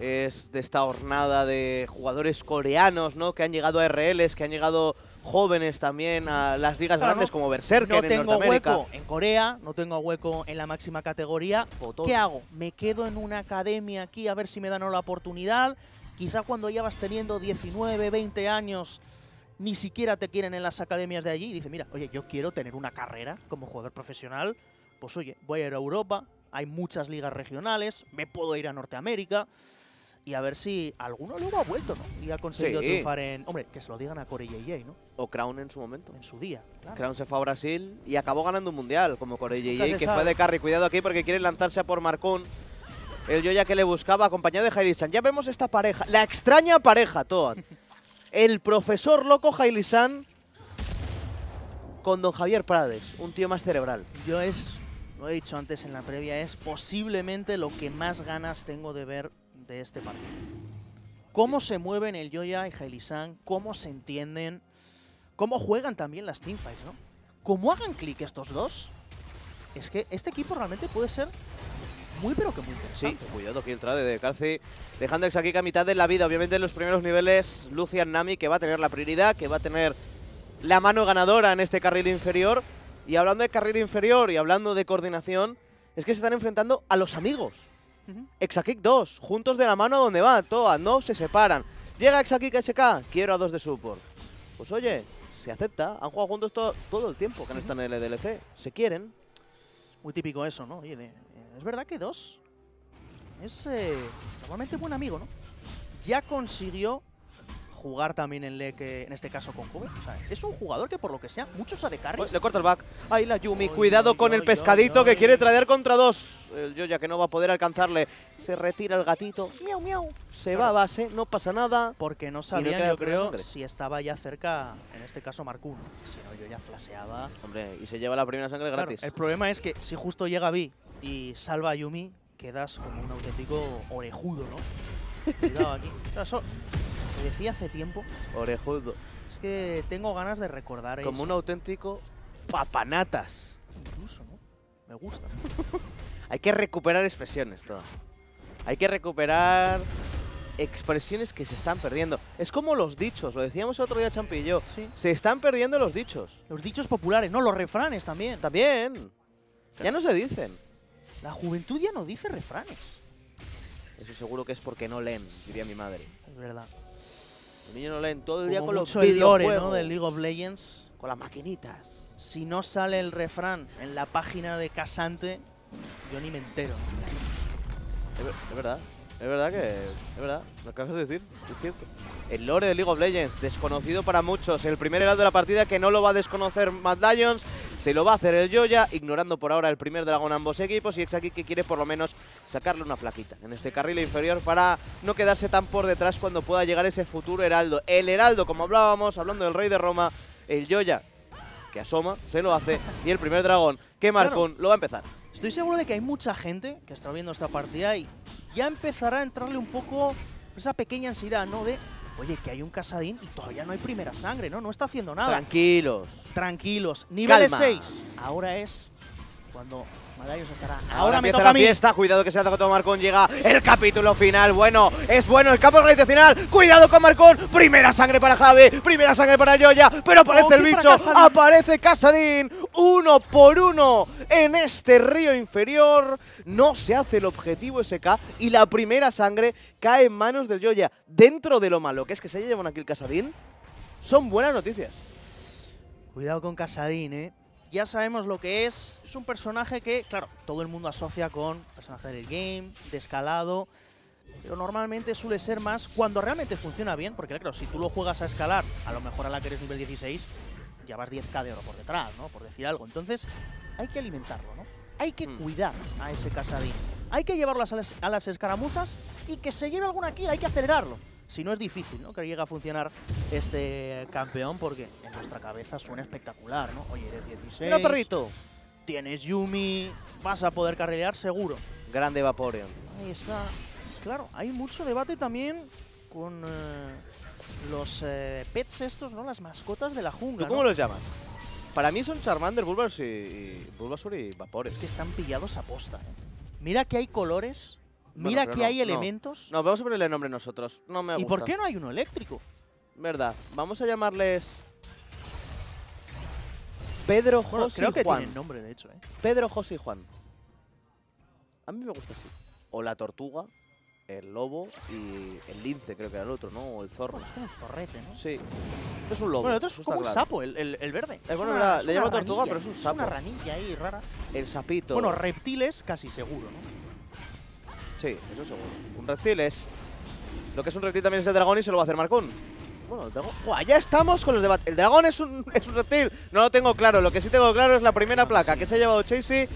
Es de esta hornada de jugadores coreanos, ¿no? Que han llegado a R Ls, que han llegado jóvenes también a las ligas claro, grandes no, como Berserker no en Norteamérica. No tengo hueco en Corea, no tengo hueco en la máxima categoría. Botón. ¿Qué hago? ¿Me quedo en una academia aquí a ver si me dan la oportunidad? Quizá cuando ya vas teniendo diecinueve, veinte años... ni siquiera te quieren en las academias de allí y dice, mira, oye, yo quiero tener una carrera como jugador profesional, pues oye, voy a ir a Europa, hay muchas ligas regionales, me puedo ir a Norteamérica y a ver si alguno luego ha vuelto, ¿no? Y ha conseguido sí. triunfar en... Hombre, que se lo digan a Corey J J, ¿no? O Crown en su momento. En su día, claro. Crown se fue a Brasil y acabó ganando un mundial, como Corey J J, que sabe. fue de carry. Cuidado aquí porque quieren lanzarse a por Marcón. El Yoya que le buscaba, acompañado de Hairishan. Ya vemos esta pareja, la extraña pareja, Toad. El profesor loco Hailishan con don Javier Prades, un tío más cerebral. Yo es, lo he dicho antes en la previa, es posiblemente lo que más ganas tengo de ver de este partido. Cómo se mueven el Yoya y Hailishan, cómo se entienden, cómo juegan también las teamfights, ¿no? Cómo hagan clic estos dos, es que este equipo realmente puede ser... muy pero que muy interesante. Sí, cuidado aquí el trade de Calci, dejando ex aquí que a mitad de la vida. Obviamente en los primeros niveles, Lucian Nami, que va a tener la prioridad, que va a tener la mano ganadora en este carril inferior. Y hablando de carril inferior y hablando de coordinación, es que se están enfrentando a los amigos. Uh-huh. Exakick dos, juntos de la mano a donde va, todas, no se separan. Llega Exakick S K, quiero a dos de support. Pues oye, se acepta, han jugado juntos to todo el tiempo que no están en el D L C, se quieren. Muy típico eso, ¿no? Oye, de, de, es verdad que dos es eh, normalmente buen amigo, ¿no? Ya consiguió jugar también en L E C, en este caso con Kobe. O sea, es un jugador que por lo que sea, muchos A D carries. Pues le corta el back. Ahí la Yumi. Oy, Cuidado oy, con oy, el pescadito oy, oy. que quiere traer contra dos. El Yoya que no va a poder alcanzarle. Se retira el gatito. Miau, miau. Se claro. va a base, no pasa nada. Porque no sabían, no yo creo, si estaba ya cerca, en este caso, Marcún. Si no, Yoya flaseaba. Hombre, y se lleva la primera sangre claro, gratis. El problema es que si justo llega Vi y salva a Yumi, quedas como un auténtico orejudo, ¿no? Cuidado aquí. Se decía hace tiempo. Orejudo. Es que tengo ganas de recordar como eso. Como un auténtico papanatas. Incluso, ¿no? Me gusta. Hay que recuperar expresiones, todo. Hay que recuperar expresiones que se están perdiendo. Es como los dichos, lo decíamos el otro día Champi y yo. ¿Sí? Se están perdiendo los dichos. Los dichos populares, no, los refranes también. También. Ya no se dicen. La juventud ya no dice refranes. Eso seguro que es porque no leen, diría mi madre. Es verdad. Los niños no leen todo el día con los videojuegos, ¿no? Del League of Legends. Con las maquinitas. Si no sale el refrán en la página de Casante, yo ni me entero. Es, es verdad. Es verdad que... Es verdad. Lo acabas de decir. Es cierto. El lore de League of Legends, desconocido para muchos. El primer helado de la partida que no lo va a desconocer Mad Lions. Se lo va a hacer el Joya, ignorando por ahora el primer dragón a ambos equipos. Y es aquí que quiere por lo menos sacarle una plaquita en este carril inferior para no quedarse tan por detrás cuando pueda llegar ese futuro heraldo. El heraldo, como hablábamos, hablando del rey de Roma, el Joya, que asoma, se lo hace. Y el primer dragón, que Marcón, claro, lo va a empezar. Estoy seguro de que hay mucha gente que está viendo esta partida y ya empezará a entrarle un poco esa pequeña ansiedad, ¿no? De... Oye, que hay un Kasadin y todavía no hay primera sangre, ¿no? No está haciendo nada. Tranquilos. Tranquilos. Nivel seis. Ahora es cuando Madallos estará. Ahora, Ahora me toca la a mí. Fiesta. Cuidado que se la toca todo Marcón. Llega el capítulo final. Bueno, es bueno el campo organizacional. Cuidado con Marcón. Primera sangre para Javi. Primera sangre para Joya. Pero aparece oh, el bicho. Kasadin. Aparece Kasadin. Uno por uno en este río inferior. No se hace el objetivo S K y la primera sangre cae en manos del Joya. Dentro de lo malo que es que se llevan aquí el Kasadin, son buenas noticias. Cuidado con Kasadin, ¿eh? Ya sabemos lo que es. Es un personaje que, claro, todo el mundo asocia con personaje del game, de escalado. Pero normalmente suele ser más cuando realmente funciona bien. Porque, claro, si tú lo juegas a escalar, a lo mejor a la que eres nivel dieciséis... ya vas diez k de oro por detrás, ¿no? Por decir algo. Entonces, hay que alimentarlo, ¿no? Hay que mm. cuidar a ese Kasadin. Hay que llevarlo a las, a las escaramuzas y que se lleve alguna kill. Hay que acelerarlo. Si no, es difícil, ¿no? Que llegue a funcionar este campeón porque en nuestra cabeza suena espectacular, ¿no? Oye, eres dieciséis. ¡Mira, perrito! Tienes Yumi. Vas a poder carrilear seguro. Grande Vaporeon. Ahí está. Claro, hay mucho debate también con... Eh... Los eh, pets estos, ¿no? Las mascotas de la jungla. ¿Tú cómo ¿no? los llamas? Para mí son Charmander, Bulbasaur y, y, Bulbasaur y Vaporeon. Es que están pillados a posta, ¿eh? Mira que hay colores, mira bueno, que no, hay no. elementos. No, vamos a ponerle nombre nosotros. No me gusta. ¿Y por qué no hay uno eléctrico? Verdad. Vamos a llamarles... Pedro, bueno, José y Juan. Creo que tienen nombre, de hecho, ¿eh? Pedro, José y Juan. A mí me gusta así. O la tortuga. El lobo y el lince, creo que era el otro, ¿no? O el zorro. Bueno, es como un zorrete, ¿no? Sí. Esto es un lobo. Bueno, esto es como claro. un sapo, el, el, el verde. Es es bueno, una, le llamo tortuga, pero es un sapo. Es una ranilla ahí rara. El sapito. Bueno, reptiles casi seguro, ¿no? Sí, eso seguro. Un reptil es... Lo que es un reptil también es el dragón y se lo va a hacer Marcón. Bueno, el dragón... Uah, ya estamos con los debates. El dragón es un, es un reptil. No lo tengo claro. Lo que sí tengo claro es la primera no, placa sí. que se ha llevado Chasey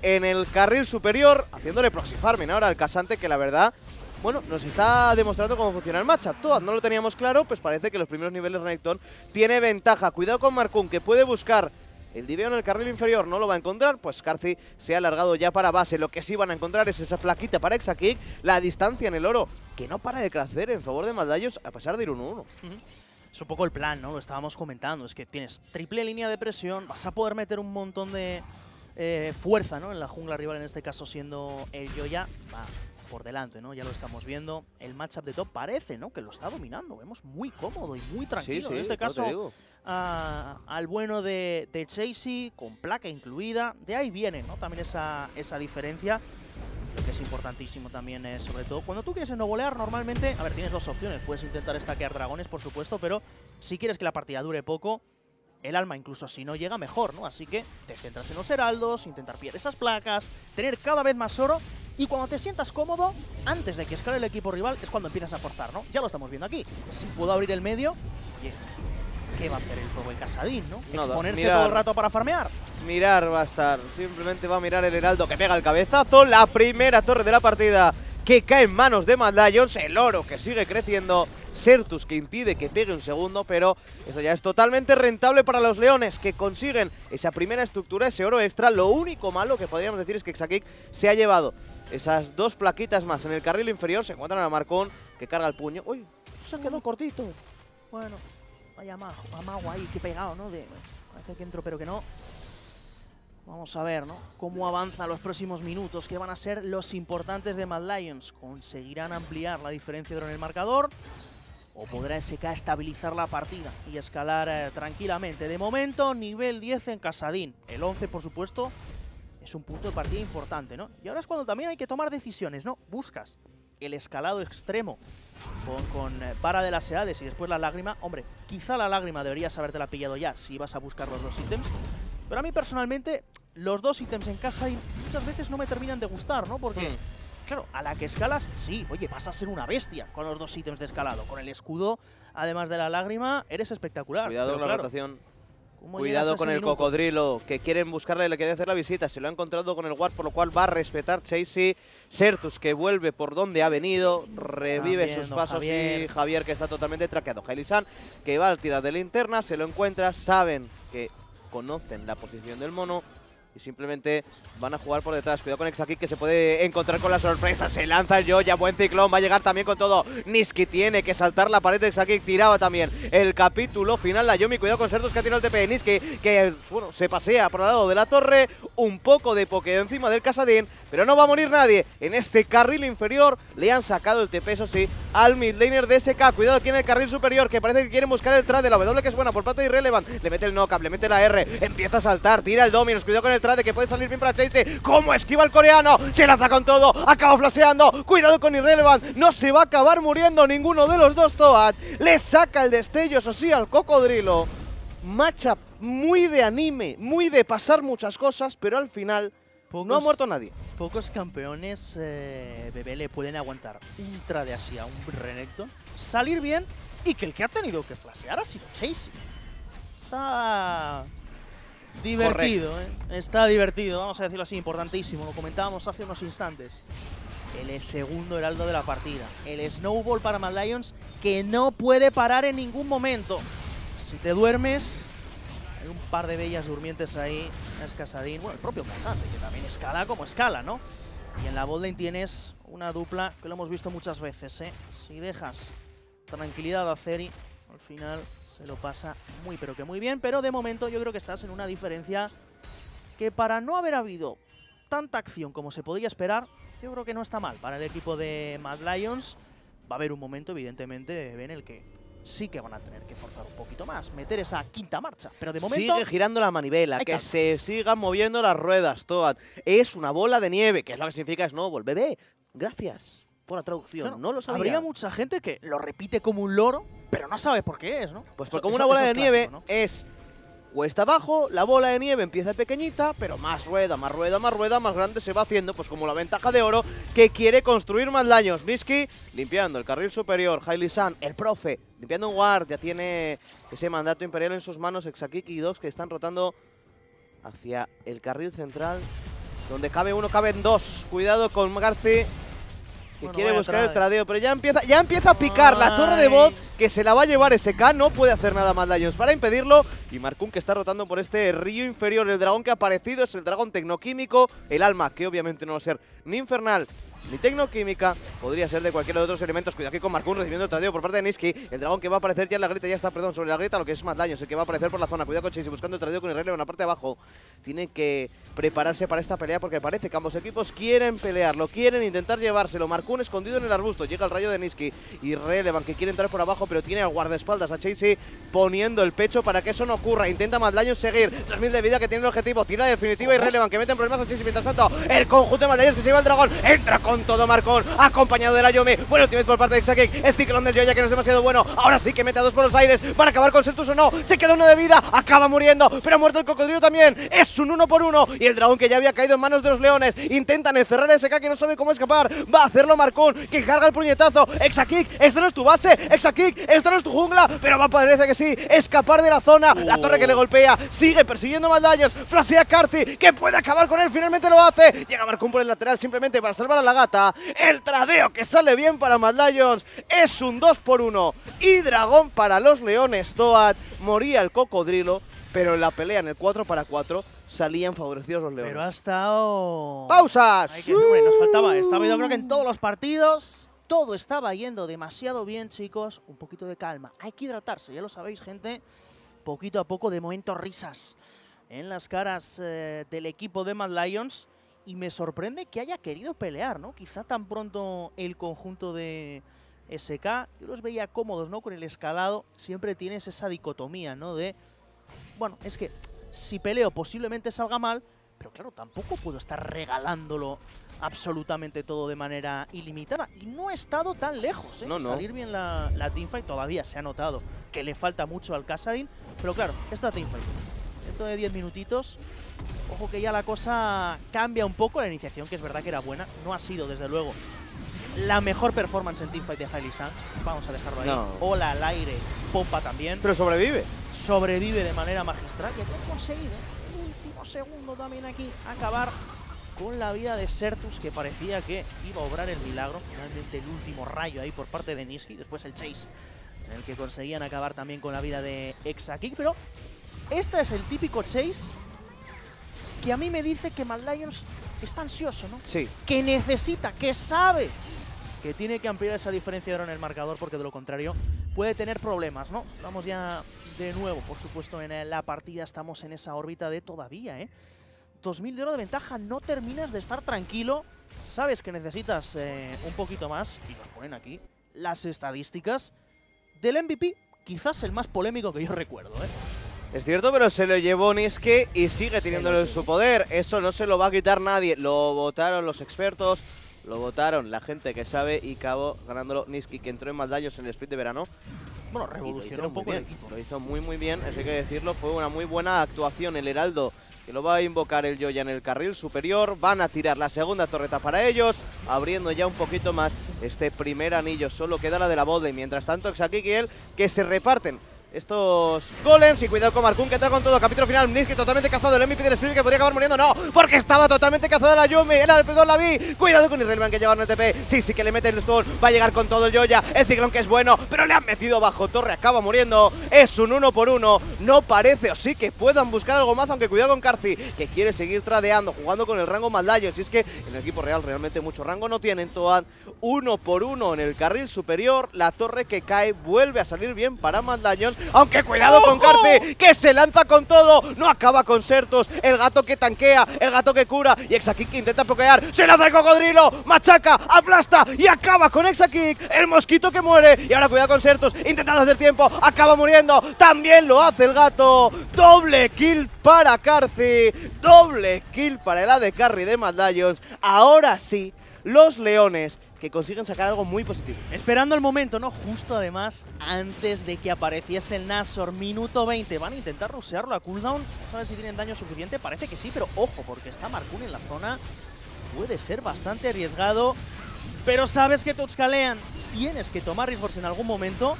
en el carril superior, haciéndole proxy farming ahora al Casante, que la verdad, bueno, nos está demostrando cómo funciona el matchup. Todas no lo teníamos claro, pues parece que los primeros niveles Renekton tiene ventaja. Cuidado con Marcón, que puede buscar el diveo en el carril inferior, no lo va a encontrar, pues Skarzi se ha alargado ya para base. Lo que sí van a encontrar es esa plaquita para Exakick, la distancia en el oro, que no para de crecer en favor de Mad Lions a pesar de ir uno a uno. Es un poco el plan, ¿no? Lo estábamos comentando, es que tienes triple línea de presión, vas a poder meter un montón de... Eh, fuerza, ¿no? En la jungla rival, en este caso siendo el Joya, va por delante, ¿no? Ya lo estamos viendo. El matchup de top parece, ¿no? Que lo está dominando. Vemos muy cómodo y muy tranquilo. Sí, sí, en este caso, a, al bueno de, de Chasey, con placa incluida. De ahí viene, ¿no? También esa, esa diferencia. Lo que es importantísimo también, eh, sobre todo, cuando tú quieres enobolear, normalmente, a ver, tienes dos opciones. Puedes intentar stackear dragones, por supuesto, pero si quieres que la partida dure poco... El alma, incluso si no llega, mejor, ¿no? Así que te centras en los heraldos, intentar pillar esas placas, tener cada vez más oro. Y cuando te sientas cómodo, antes de que escale el equipo rival, es cuando empiezas a forzar, ¿no? Ya lo estamos viendo aquí. Si puedo abrir el medio, yeah. ¿Qué va a hacer el pobre Kasadin, no? Nada, Exponerse mirar, todo el rato para farmear. Mirar va a estar. Simplemente va a mirar el heraldo que pega el cabezazo. La primera torre de la partida que cae en manos de Mad Lions. El oro que sigue creciendo. Sertus que impide que pegue un segundo, pero eso ya es totalmente rentable para los leones que consiguen esa primera estructura, ese oro extra. Lo único malo que podríamos decir es que Exakick se ha llevado esas dos plaquitas más. En el carril inferior se encuentran a Marcón, que carga el puño. ¡Uy! Se ha quedado cortito. Bueno, vaya amago ahí, que pegado, ¿no? De, parece que entro, pero que no. Vamos a ver, ¿no?, cómo avanzan los próximos minutos, que van a ser los importantes de Mad Lions. ¿Conseguirán ampliar la diferencia en el marcador? ¿O podrá S K estabilizar la partida y escalar eh, tranquilamente? De momento, nivel diez en Casadín. El once, por supuesto, es un punto de partida importante, ¿no? Y ahora es cuando también hay que tomar decisiones, ¿no? Buscas el escalado extremo con, con eh, vara de las Heades y después la lágrima. Hombre, quizá la lágrima deberías habértela pillado ya si vas a buscar los dos ítems. Pero a mí, personalmente, los dos ítems en casa y muchas veces no me terminan de gustar, ¿no? Porque, mm. claro, a la que escalas, sí, oye, vas a ser una bestia con los dos ítems de escalado. Con el escudo, además de la lágrima, eres espectacular. Cuidado con la claro, rotación. Cuidado con el minuto? cocodrilo, que quieren buscarle y le quieren hacer la visita. Se lo ha encontrado con el ward, por lo cual va a respetar Chasey. Sertus, que vuelve por donde ha venido, revive viendo, sus pasos. Javier. Y Javier, que está totalmente traqueado. Hailisan, que va al tirar de linterna, se lo encuentra, saben que conocen la posición del mono y simplemente van a jugar por detrás. Cuidado con Exakid, que se puede encontrar con la sorpresa. Se lanza el Joya, buen ciclón, va a llegar también con todo. Niski tiene que saltar la pared de Exakid, tiraba también el capítulo final la Yomi. Cuidado con Sertus, que ha tirado el T P de Niski, que bueno, se pasea por el lado de la torre. Un poco de pokeo encima del Casadín, pero no va a morir nadie. En este carril inferior le han sacado el T P, eso sí, al midlaner de S K. Cuidado aquí en el carril superior, que parece que quieren buscar el trade de la W, que es buena por parte de Irrelevant. Le mete el knock-up, le mete la R, empieza a saltar, tira el Dominus. Cuidado con el trade, que puede salir bien para Chase. Como esquiva el coreano, se lanza con todo, acaba flasheando. Cuidado con Irrelevant, no se va a acabar muriendo ninguno de los dos Toad. Le saca el destello, eso sí, al cocodrilo. Matchup muy de anime, muy de pasar muchas cosas, pero al final pocos, no ha muerto nadie. Pocos campeones eh, B B L pueden aguantar un trade así a un Renekton, salir bien y que el que ha tenido que flashear ha sido Chase. Está divertido, ¿eh? Está divertido, vamos a decirlo así, importantísimo. Lo comentábamos hace unos instantes. El segundo heraldo de la partida. El snowball para Mad Lions, que no puede parar en ningún momento. Si te duermes, hay un par de bellas durmientes ahí. Es Casadín, bueno, el propio Casante, que también escala como escala, ¿no? Y en la botlane tienes una dupla que lo hemos visto muchas veces, ¿eh? Si dejas tranquilidad a Ceri, al final se lo pasa muy, pero que muy bien. Pero de momento yo creo que estás en una diferencia que, para no haber habido tanta acción como se podía esperar, yo creo que no está mal para el equipo de Mad Lions. Va a haber un momento, evidentemente, en el que sí que van a tener que forzar un poquito más, meter esa quinta marcha, pero de momento sigue girando la manivela, que se sigan moviendo las ruedas, Toad. Es una bola de nieve, que es lo que significa Snowball. Bebé, gracias por la traducción, claro, no lo sabía. Habría mucha gente que lo repite como un loro, pero no sabe por qué es, ¿no? Pues porque como una bola de nieve es cuesta abajo, la bola de nieve empieza pequeñita, pero más rueda, más rueda, más rueda, más grande se va haciendo, pues como la ventaja de oro que quiere construir más daños. Niski limpiando el carril superior, Hailisan, el profe, limpiando un guard, ya tiene ese mandato imperial en sus manos. Exakid y dos, que están rotando hacia el carril central, donde cabe uno, caben dos. Cuidado con Garci, que bueno, quiere buscar el tradeo, pero ya empieza, ya empieza a picar. Ay, la torre de bot, que se la va a llevar S K. No puede hacer nada más daños para impedirlo. Y Markun, que está rotando por este río inferior. El dragón que ha aparecido es el dragón tecnoquímico. El alma, que obviamente no va a ser ni infernal ni tecnoquímica, podría ser de cualquiera de otros elementos. Cuidado aquí con Markun recibiendo el tradeo por parte de Niski. El dragón que va a aparecer ya en la grieta, ya está, perdón, sobre la grieta, lo que es más daños, el que va a aparecer por la zona. Cuidado con Chase buscando el tradeo con el reloj en la parte de abajo. Tiene que prepararse para esta pelea, porque parece que ambos equipos quieren pelearlo, quieren intentar llevárselo. Markun escondido en el arbusto, llega el rayo de Niski. Y Relevant, que quiere entrar por abajo, pero tiene al guardaespaldas, a Chase poniendo el pecho para que eso no ocurra. Intenta Mad Lions seguir, dos mil de vida que tiene el objetivo, tira definitiva y Relevant, que meten problemas a Chase. Mientras tanto, el conjunto de Mad Lions, que se lleva el dragón, entra con todo Markun, acompañado de la Yomi. Bueno, ultimate por parte de Exakid, el ciclón del Joya, que no es demasiado bueno. Ahora sí que mete a dos por los aires, van a acabar con Sertus o no. Se queda uno de vida, acaba muriendo, pero ha muerto el cocodrilo también. Es un uno por uno, y el dragón que ya había caído en manos de los leones. Intentan encerrar a S K, que no sabe cómo escapar. Va a hacerlo Markun, que carga el puñetazo. Exakid, esta no es tu base, Exakid, esta no es tu jungla, pero va, parece que sí, escapar de la zona. Oh. La torre que le golpea, sigue persiguiendo más daños. Flashea Carthy, que puede acabar con él, finalmente lo hace. Llega Markun por el lateral simplemente para salvar a la gata. El tradeo que sale bien para Mad Lions, es un dos por uno y dragón para los leones Toad. Moría el cocodrilo, pero en la pelea en el cuatro para cuatro salían favorecidos los leones. Pero ha estado... ¡Pausas! Ay, que nombre, nos faltaba. Estaba, yo creo que en todos los partidos todo estaba yendo demasiado bien, chicos. Un poquito de calma. Hay que hidratarse, ya lo sabéis, gente. Poquito a poco, de momento risas. en las caras eh, del equipo de Mad Lions. Y me sorprende que haya querido pelear, ¿no? Quizá tan pronto el conjunto de S K. Yo los veía cómodos, ¿no? Con el escalado siempre tienes esa dicotomía, ¿no? De, bueno, es que si peleo posiblemente salga mal, pero claro, tampoco puedo estar regalándolo absolutamente todo de manera ilimitada. Y no he estado tan lejos, ¿eh? No, no. Salir bien la, la teamfight todavía se ha notado que le falta mucho al Kassadin. Pero claro, esta teamfight, dentro de diez minutitos, ojo que ya la cosa cambia un poco. La iniciación, que es verdad que era buena, no ha sido, desde luego, la mejor performance en teamfight de Hailey Sun. Vamos a dejarlo ahí. No. Hola al aire, pompa también. Pero sobrevive. Sobrevive de manera magistral. Y aquí ha conseguido, en el último segundo también aquí, acabar con la vida de Certus, que parecía que iba a obrar el milagro. Finalmente el último rayo ahí por parte de Niski. Después el chase, en el que conseguían acabar también con la vida de Exakick. Pero este es el típico chase que a mí me dice que Mad Lions está ansioso, ¿no? Sí. Que necesita, que sabe que tiene que ampliar esa diferencia ahora en el marcador, porque de lo contrario puede tener problemas, ¿no? Vamos ya de nuevo, por supuesto, en la partida. Estamos en esa órbita de todavía, ¿eh? dos mil de oro de ventaja, no terminas de estar tranquilo, sabes que necesitas eh, un poquito más, y nos ponen aquí las estadísticas del M V P, quizás el más polémico que yo recuerdo, ¿eh? Es cierto, pero se lo llevó Niski y sigue teniéndolo en su poder, eso no se lo va a quitar nadie, lo votaron los expertos, lo votaron la gente que sabe y acabó ganándolo Niski, que entró en Mad Lions en el split de verano. Bueno, revolucionó un poco el equipo. Lo hizo muy muy bien, eso hay que decirlo, fue una muy buena actuación. El Heraldo, que lo va a invocar el Joya en el carril superior, van a tirar la segunda torreta para ellos, abriendo ya un poquito más este primer anillo. Solo queda la de la botlane, mientras tanto Exakick y él, que se reparten estos golems. Y cuidado con Marcun, que entra con todo. Capítulo final, Niski totalmente cazado, el M V P del Split que podría acabar muriendo, no, porque estaba totalmente cazada la Yumi, era el perdón, la vi. Cuidado con Israelman, que lleva un T P, sí, sí que le mete el stun, va a llegar con todo el Joya, el ciclón que es bueno, pero le han metido bajo torre, acaba muriendo. Es un uno por uno, no parece, o sí que puedan buscar algo más, aunque cuidado con Karzi, que quiere seguir tradeando, jugando con el rango Mad Lions, si es que en el equipo real realmente mucho rango no tienen. Toad, uno por uno en el carril superior, la torre que cae vuelve a salir bien para Mad Lions. Aunque cuidado con Karzi, que se lanza con todo, no acaba con Certus, el gato que tanquea, el gato que cura, y Exakick intenta bloquear, se lanza el cocodrilo, machaca, aplasta y acaba con Exakick, el mosquito que muere. Y ahora cuidado con Certus, intentando hacer tiempo, acaba muriendo, también lo hace el gato. Doble kill para Karzi, doble kill para el A D Carry de Mad Lions. Ahora sí, los leones, que consiguen sacar algo muy positivo. Esperando el momento, ¿no? Justo además antes de que apareciese el Nashor. Minuto veinte. Van a intentar rushearlo a cooldown. No saben si tienen daño suficiente. Parece que sí, pero ojo, porque está Marcun en la zona. Puede ser bastante arriesgado. Pero sabes que te escalean. Tienes que tomar riesgos en algún momento.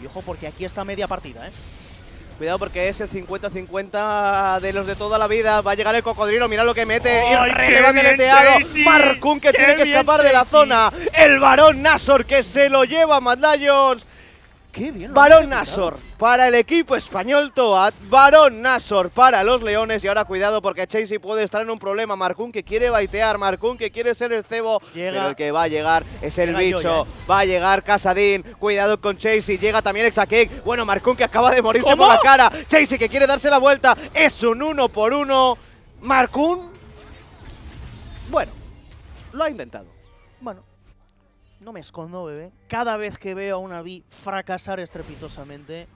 Y ojo, porque aquí está media partida, ¿eh? Cuidado, porque es el cincuenta cincuenta de los de toda la vida. Va a llegar el cocodrilo, mira lo que mete. Oh, y relevante leteado. Marcun, que tiene que escapar de la zona. El Barón Nashor, que se lo lleva a Mad Lions. Qué bien. Barón Nashor para el equipo español Toad, Barón Nashor para los leones. Y ahora cuidado, porque Chasey puede estar en un problema. Marcun, que quiere baitear, Marcun, que quiere ser el cebo, llega. Pero el que va a llegar es el llega bicho, yo, eh. va a llegar Kassadin. Cuidado con Chasey, llega también Exakick. Bueno, Marcun, que acaba de morirse. ¿Cómo? Por la cara, Chasey, que quiere darse la vuelta, es un uno por uno, Marcun, bueno, lo ha intentado. Bueno, no me escondo, bebé. Cada vez que veo a una Vi fracasar estrepitosamente,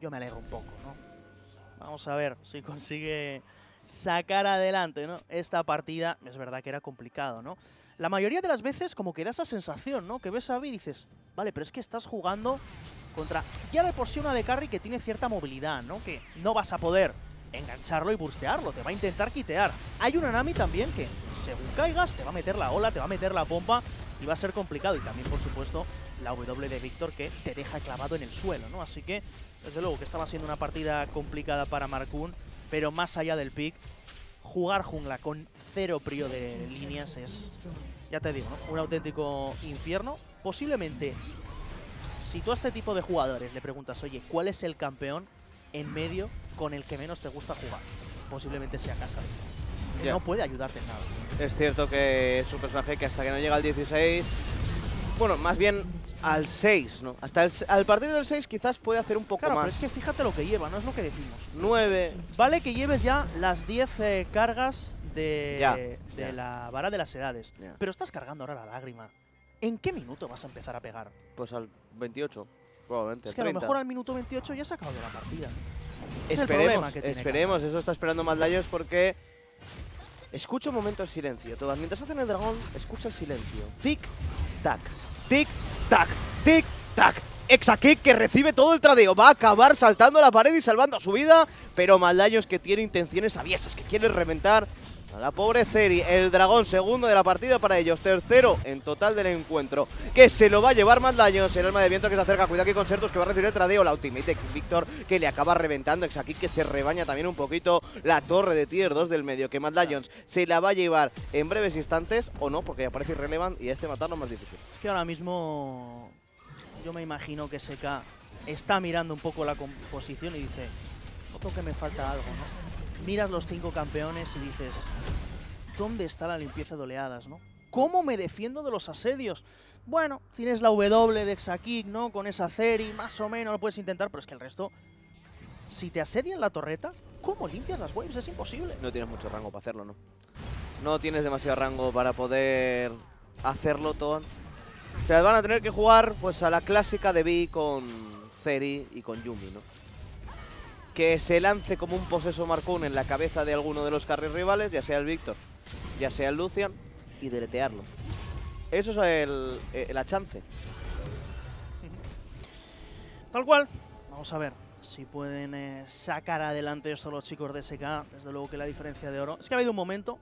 yo me alegro un poco, ¿no? Vamos a ver si consigue sacar adelante, ¿no? Esta partida, es verdad que era complicado, ¿no? La mayoría de las veces como que da esa sensación, ¿no? Que ves a Vi y dices, vale, pero es que estás jugando contra ya de por sí una de carry que tiene cierta movilidad, ¿no? Que no vas a poder engancharlo y burstearlo, te va a intentar quitear. Hay una Nami también que, según caigas, te va a meter la ola, te va a meter la pompa. Y va a ser complicado. Y también, por supuesto, la W de Víctor, que te deja clavado en el suelo, ¿no? Así que, desde luego, que estaba siendo una partida complicada para Marcun, pero más allá del pick, jugar jungla con cero prio de líneas es, ya te digo, ¿no? Un auténtico infierno. Posiblemente, si tú a este tipo de jugadores le preguntas, oye, ¿cuál es el campeón en medio con el que menos te gusta jugar? Posiblemente sea Kassadin. No puede ayudarte en nada. Es cierto que es un personaje que hasta que no llega al dieciséis Bueno, más bien al seis, ¿no? Hasta el, al partido del seis quizás puede hacer un poco claro, más. Pero es que fíjate lo que lleva, no es lo que decimos. nueve. Vale que lleves ya las diez eh, cargas de, ya, de ya. la vara de las edades. Ya. Pero estás cargando ahora la lágrima. ¿En qué minuto vas a empezar a pegar? Pues al veintiocho, probablemente. Es que treinta. A lo mejor al minuto veintiocho ya se ha acabado la partida. Es esperemos, el problema que tiene esperemos. Casa. Eso está esperando Madlayos porque... Escucho un momento de silencio. Todas mientras hacen el dragón, escucha el silencio. Tic, tac, tic, tac, tic, tac. Exakick que recibe todo el tradeo. Va a acabar saltando a la pared y salvando a su vida. Pero Madlayos que tiene intenciones aviesas, que quiere reventar a la pobre Ceri. El dragón segundo de la partida para ellos. Tercero en total del encuentro. Que se lo va a llevar Madlayos. El alma de viento que se acerca. Cuidado que con Certus que va a recibir el tradeo. La ultimate de Víctor que le acaba reventando. Exakick que se rebaña también un poquito la torre de tier dos del medio. Que Madlayos se la va a llevar en breves instantes. O no, porque aparece irrelevant y este matarlo es más difícil. Es que ahora mismo yo me imagino que S K está mirando un poco la composición y dice... Otro que me falta algo, ¿no? Miras los cinco campeones y dices, ¿dónde está la limpieza de oleadas, no? ¿Cómo me defiendo de los asedios? Bueno, tienes la W de Exakick, ¿no? Con esa Ceri, más o menos, lo puedes intentar, pero es que el resto... Si te asedian la torreta, ¿cómo limpias las waves? Es imposible. No tienes mucho rango para hacerlo, ¿no? No tienes demasiado rango para poder hacerlo todo. O sea, van a tener que jugar pues a la clásica de Vi con Ceri y con Yumi, ¿no? Que se lance como un poseso Marcón en la cabeza de alguno de los carries rivales, ya sea el Víctor, ya sea el Lucian, y deletearlo. Eso es el, el, la chance. Tal cual. Vamos a ver si pueden eh, sacar adelante esto los chicos de S K. Desde luego que la diferencia de oro... Es que ha habido un momento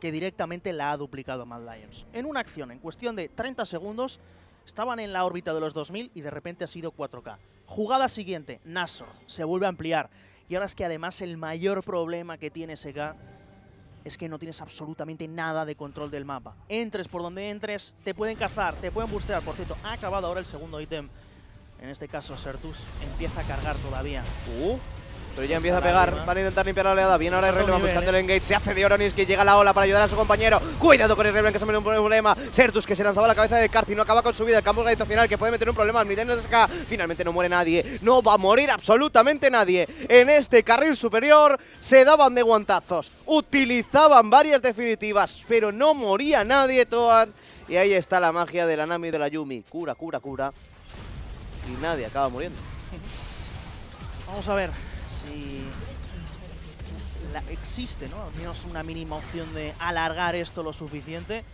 que directamente la ha duplicado Madlayos. En una acción, en cuestión de treinta segundos, estaban en la órbita de los dos mil y de repente ha sido cuatro K. Jugada siguiente, Nasor, se vuelve a ampliar. Y ahora es que además el mayor problema que tiene S K es que no tienes absolutamente nada de control del mapa. Entres por donde entres, te pueden cazar, te pueden bustear. Por cierto, ha acabado ahora el segundo ítem. En este caso, Certus empieza a cargar todavía. Uh, pero ya empieza a pegar, van a intentar limpiar la oleada. Bien, ahora Irrelevant buscando el engage. Se hace de Oronis que llega a la ola para ayudar a su compañero. Cuidado con Irrelevant que se mete un problema. Certus que se lanzaba a la cabeza de Karthi, no acaba con su vida. El campo gravitacional que puede meter un problema al Nintendo de S K. Finalmente no muere nadie. No va a morir absolutamente nadie. En este carril superior se daban de guantazos. Utilizaban varias definitivas, pero no moría nadie, Toad. Y ahí está la magia de la Nami y de la Yumi. Cura, cura, cura. Y nadie acaba muriendo. Vamos a ver. Y es la, existe, ¿no? Al menos una mínima opción de alargar esto lo suficiente.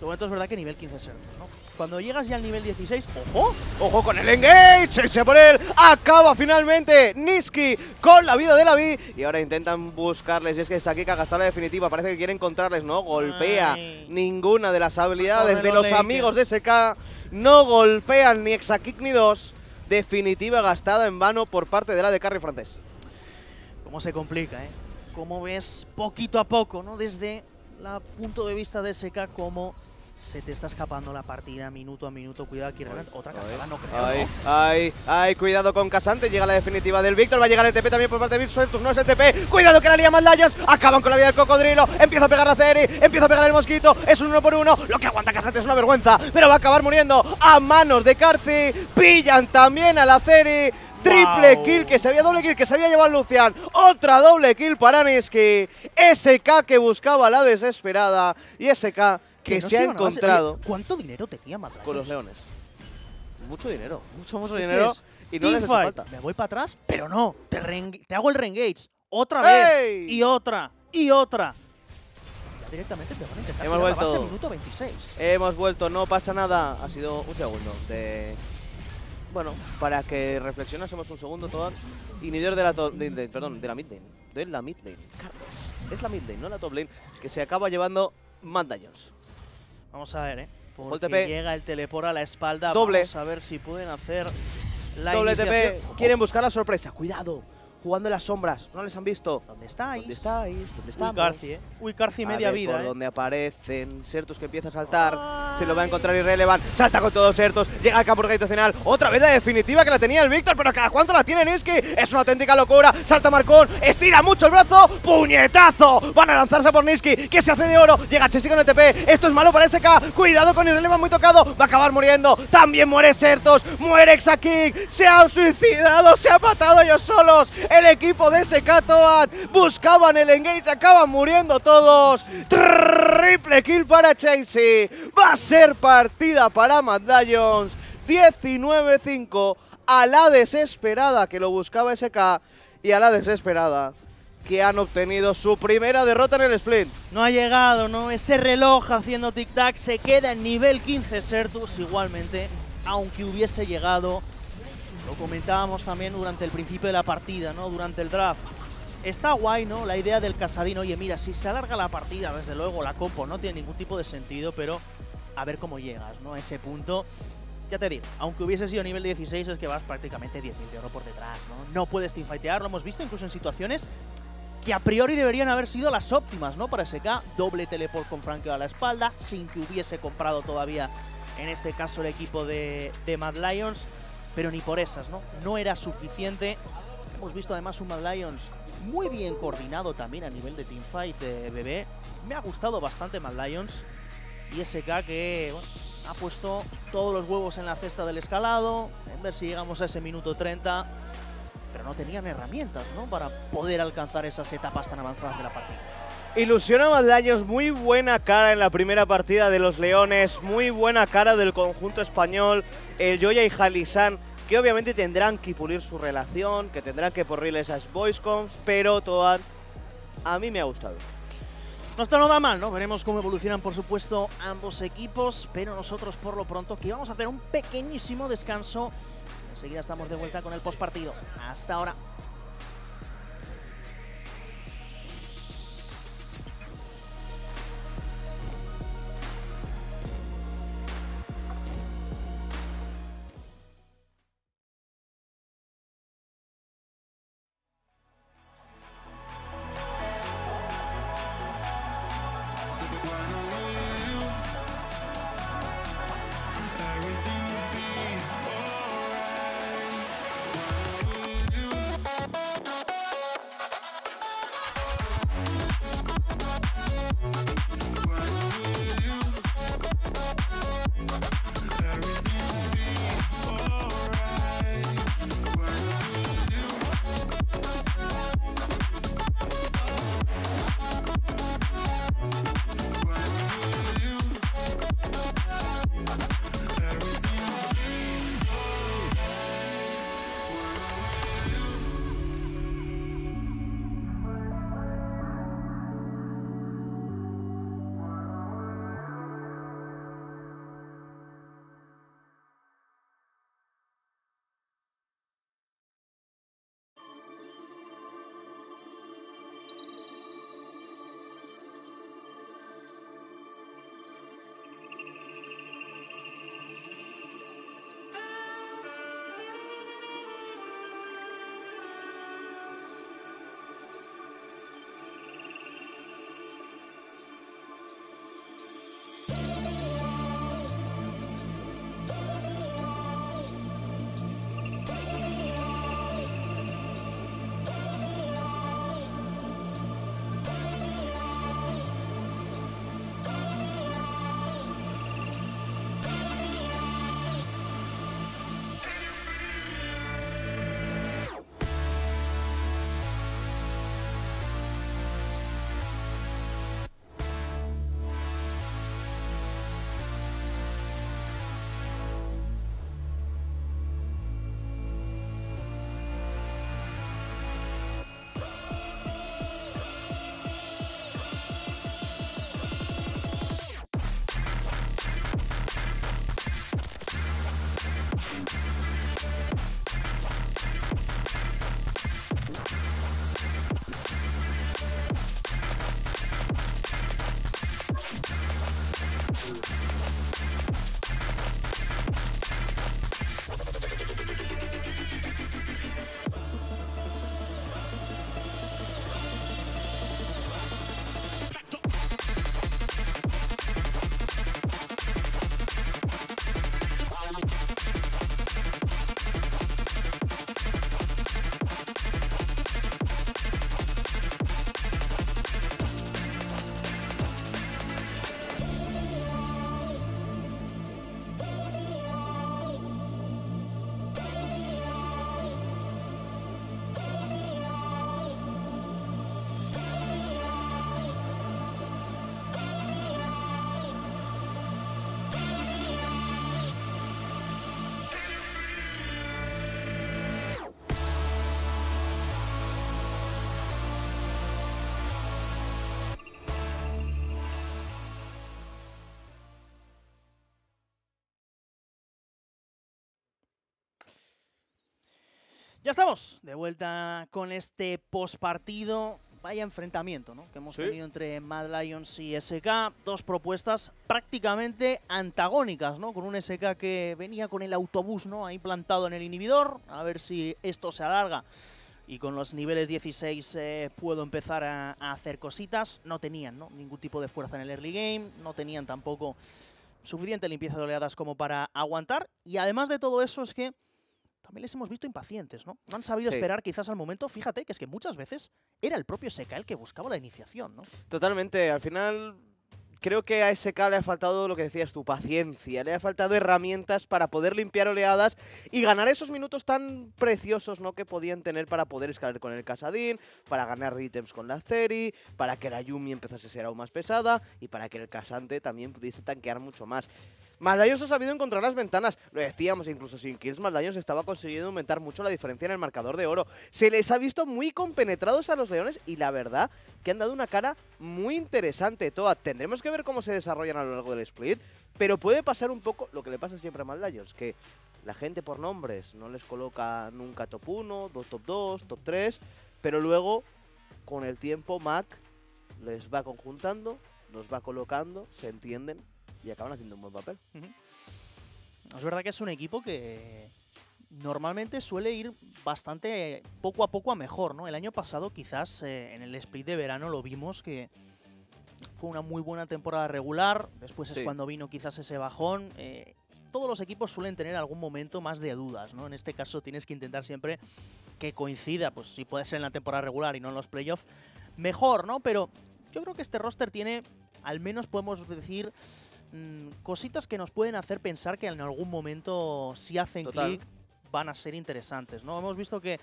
Lo bueno es verdad que nivel quince es el, ¿no? Cuando llegas ya al nivel dieciséis, ¡ojo! ¡Ojo con el engage! ¡Se por él! ¡Acaba finalmente! Niski con la vida de la Vi. Y ahora intentan buscarles. Y es que Exakick ha gastado la definitiva. Parece que quiere encontrarles. No golpea Ay. ninguna de las habilidades Corre de los, los amigos de S K. No golpean ni Exakick ni dos. Definitiva gastada en vano por parte de la de carry francés. Cómo se complica, ¿eh? Cómo ves poquito a poco, ¿no? Desde el punto de vista de S K, cómo se te está escapando la partida minuto a minuto. Cuidado aquí, Renan. Otra cazada, no creo, ay, ¿no? Ay, ay, cuidado con Casante. Llega la definitiva del Víctor. Va a llegar el T P también por parte de Víctor. No es el T P. Cuidado que la lía Madlayos. Acaban con la vida del cocodrilo. Empieza a pegar a Ceri. Empieza a pegar el mosquito. Es un uno por uno. Lo que aguanta Casante es una vergüenza. Pero va a acabar muriendo a manos de Karthi. Pillan también a la Ceri. Triple wow. kill que se había doble kill que se había llevado Lucian. Otra doble kill para Niski. S K que buscaba la desesperada. Y S K que, que no se, se ha encontrado. Oye, ¿cuánto dinero tenía Madlayos? Con los leones. Mucho dinero. Mucho, mucho dinero. Y no les ha hecho falta. Me voy para atrás, pero no. Te, te hago el reengage. Otra hey. vez. Y otra. Y otra. Directamente te van a intentar. Hemos vuelto. La base, minuto veintiséis. Hemos vuelto. No pasa nada. Ha sido un segundo de... Bueno, para que reflexionásemos un segundo, Toad. Inhibidor de la top de, de, perdón, de la mid lane. De la mid lane. Carlos. Es la mid lane, no la top lane. Que se acaba llevando Madlayos. Vamos a ver, eh. Porque el llega el teleport a la espalda. Doble. Vamos a ver si pueden hacer la Doble T P. Quieren buscar la sorpresa. Cuidado. jugando en las sombras. No les han visto. ¿Dónde estáis? ¿Dónde estáis? ¿Dónde estamos? Uy, Carci, ¿eh? Uy, Carci media a ver, vida, por eh. donde aparecen Certus, que empieza a saltar. Ay. Se lo va a encontrar Irrelevant. Salta con todos Certus. Llega al campo organizacional. Otra vez la definitiva que la tenía el Víctor. Pero ¿cada cuánto la tiene Niski? Es una auténtica locura. Salta Marcón. Estira mucho el brazo. ¡Puñetazo! Van a lanzarse por Niski, que se hace de oro. Llega Chessy con el T P. Esto es malo para S K. Cuidado con Irrelevant, muy tocado. Va a acabar muriendo. También muere Certus. Muere Exakick. Se han suicidado. Se han matado ellos solos. El equipo de S K Toad buscaban el engage, acaban muriendo todos. Triple kill para Chessy. Va a ser partida para Mad Lions. diecinueve cinco a la desesperada que lo buscaba S K y a la desesperada que han obtenido su primera derrota en el sprint. No ha llegado, ¿no? Ese reloj haciendo tic-tac. Se queda en nivel quince Certus igualmente, aunque hubiese llegado. Lo comentábamos también durante el principio de la partida, ¿no? Durante el draft. Está guay, ¿no? La idea del Casadín. Oye, mira, si se alarga la partida, desde luego, la compo no tiene ningún tipo de sentido, pero a ver cómo llegas, ¿no? A ese punto, ya te digo, aunque hubiese sido nivel dieciséis, es que vas prácticamente diez mil de oro por detrás, ¿no? No puedes teamfightear, lo hemos visto incluso en situaciones que a priori deberían haber sido las óptimas, ¿no? Para S K, doble teleport con Frankie a la espalda, sin que hubiese comprado todavía, en este caso, el equipo de, de Mad Lions. Pero ni por esas, ¿no? No era suficiente. Hemos visto además un Mad Lions muy bien coordinado también a nivel de teamfight de bebé. Me ha gustado bastante Mad Lions. Y S K que bueno, ha puesto todos los huevos en la cesta del escalado. En ver si llegamos a ese minuto treinta. Pero no tenían herramientas, ¿no? Para poder alcanzar esas etapas tan avanzadas de la partida. Ilusiona a Mad Lions, muy buena cara en la primera partida de los Leones, muy buena cara del conjunto español, el Joya y Halisan, que obviamente tendrán que pulir su relación, que tendrán que porrir esas voice comms, pero Toad, a mí me ha gustado. No está nada mal, ¿no? Veremos cómo evolucionan, por supuesto, ambos equipos, pero nosotros por lo pronto que vamos a hacer un pequeñísimo descanso. Enseguida estamos de vuelta con el postpartido. Hasta ahora. Ya estamos de vuelta con este postpartido. Vaya enfrentamiento, ¿no?, que hemos ¿Sí? tenido entre Mad Lions y ese ka. Dos propuestas prácticamente antagónicas, ¿no? Con un ese ka que venía con el autobús, ¿no?, ahí plantado en el inhibidor. A ver si esto se alarga. Y con los niveles dieciséis eh, puedo empezar a, a hacer cositas. No tenían, ¿no?, ningún tipo de fuerza en el early game. No tenían tampoco suficiente limpieza de oleadas como para aguantar. Y además de todo eso es que también les hemos visto impacientes, ¿no? No han sabido sí. esperar quizás al momento. Fíjate que es que muchas veces era el propio ese ka el que buscaba la iniciación, ¿no? Totalmente. Al final creo que a ese ka le ha faltado, lo que decías tú, paciencia. Le ha faltado herramientas para poder limpiar oleadas y ganar esos minutos tan preciosos, ¿no?, que podían tener para poder escalar con el Kasadin, para ganar ítems con la Zeri, para que la Yumi empezase a ser aún más pesada y para que el Kasante también pudiese tanquear mucho más. Mad Lions ha sabido encontrar las ventanas. Lo decíamos, incluso sin kills, Mad Lions estaba consiguiendo aumentar mucho la diferencia en el marcador de oro. Se les ha visto muy compenetrados a los leones y la verdad que han dado una cara muy interesante. Toa, tendremos que ver cómo se desarrollan a lo largo del split, pero puede pasar un poco lo que le pasa siempre a Mad Lions, que la gente por nombres no les coloca nunca top uno, top dos, top tres, pero luego con el tiempo Mac les va conjuntando, los va colocando, se entienden y acaban haciendo un buen papel. Uh-huh. Es verdad que es un equipo que normalmente suele ir bastante poco a poco a mejor, ¿no? El año pasado quizás eh, en el split de verano lo vimos que fue una muy buena temporada regular, después sí. es cuando vino quizás ese bajón. Eh, todos los equipos suelen tener algún momento más de dudas, ¿no? En este caso tienes que intentar siempre que coincida, pues si puede ser en la temporada regular y no en los playoffs, mejor, ¿no? Pero yo creo que este roster tiene, al menos podemos decir, cositas que nos pueden hacer pensar que en algún momento, si hacen clic, van a ser interesantes, ¿no? Hemos visto que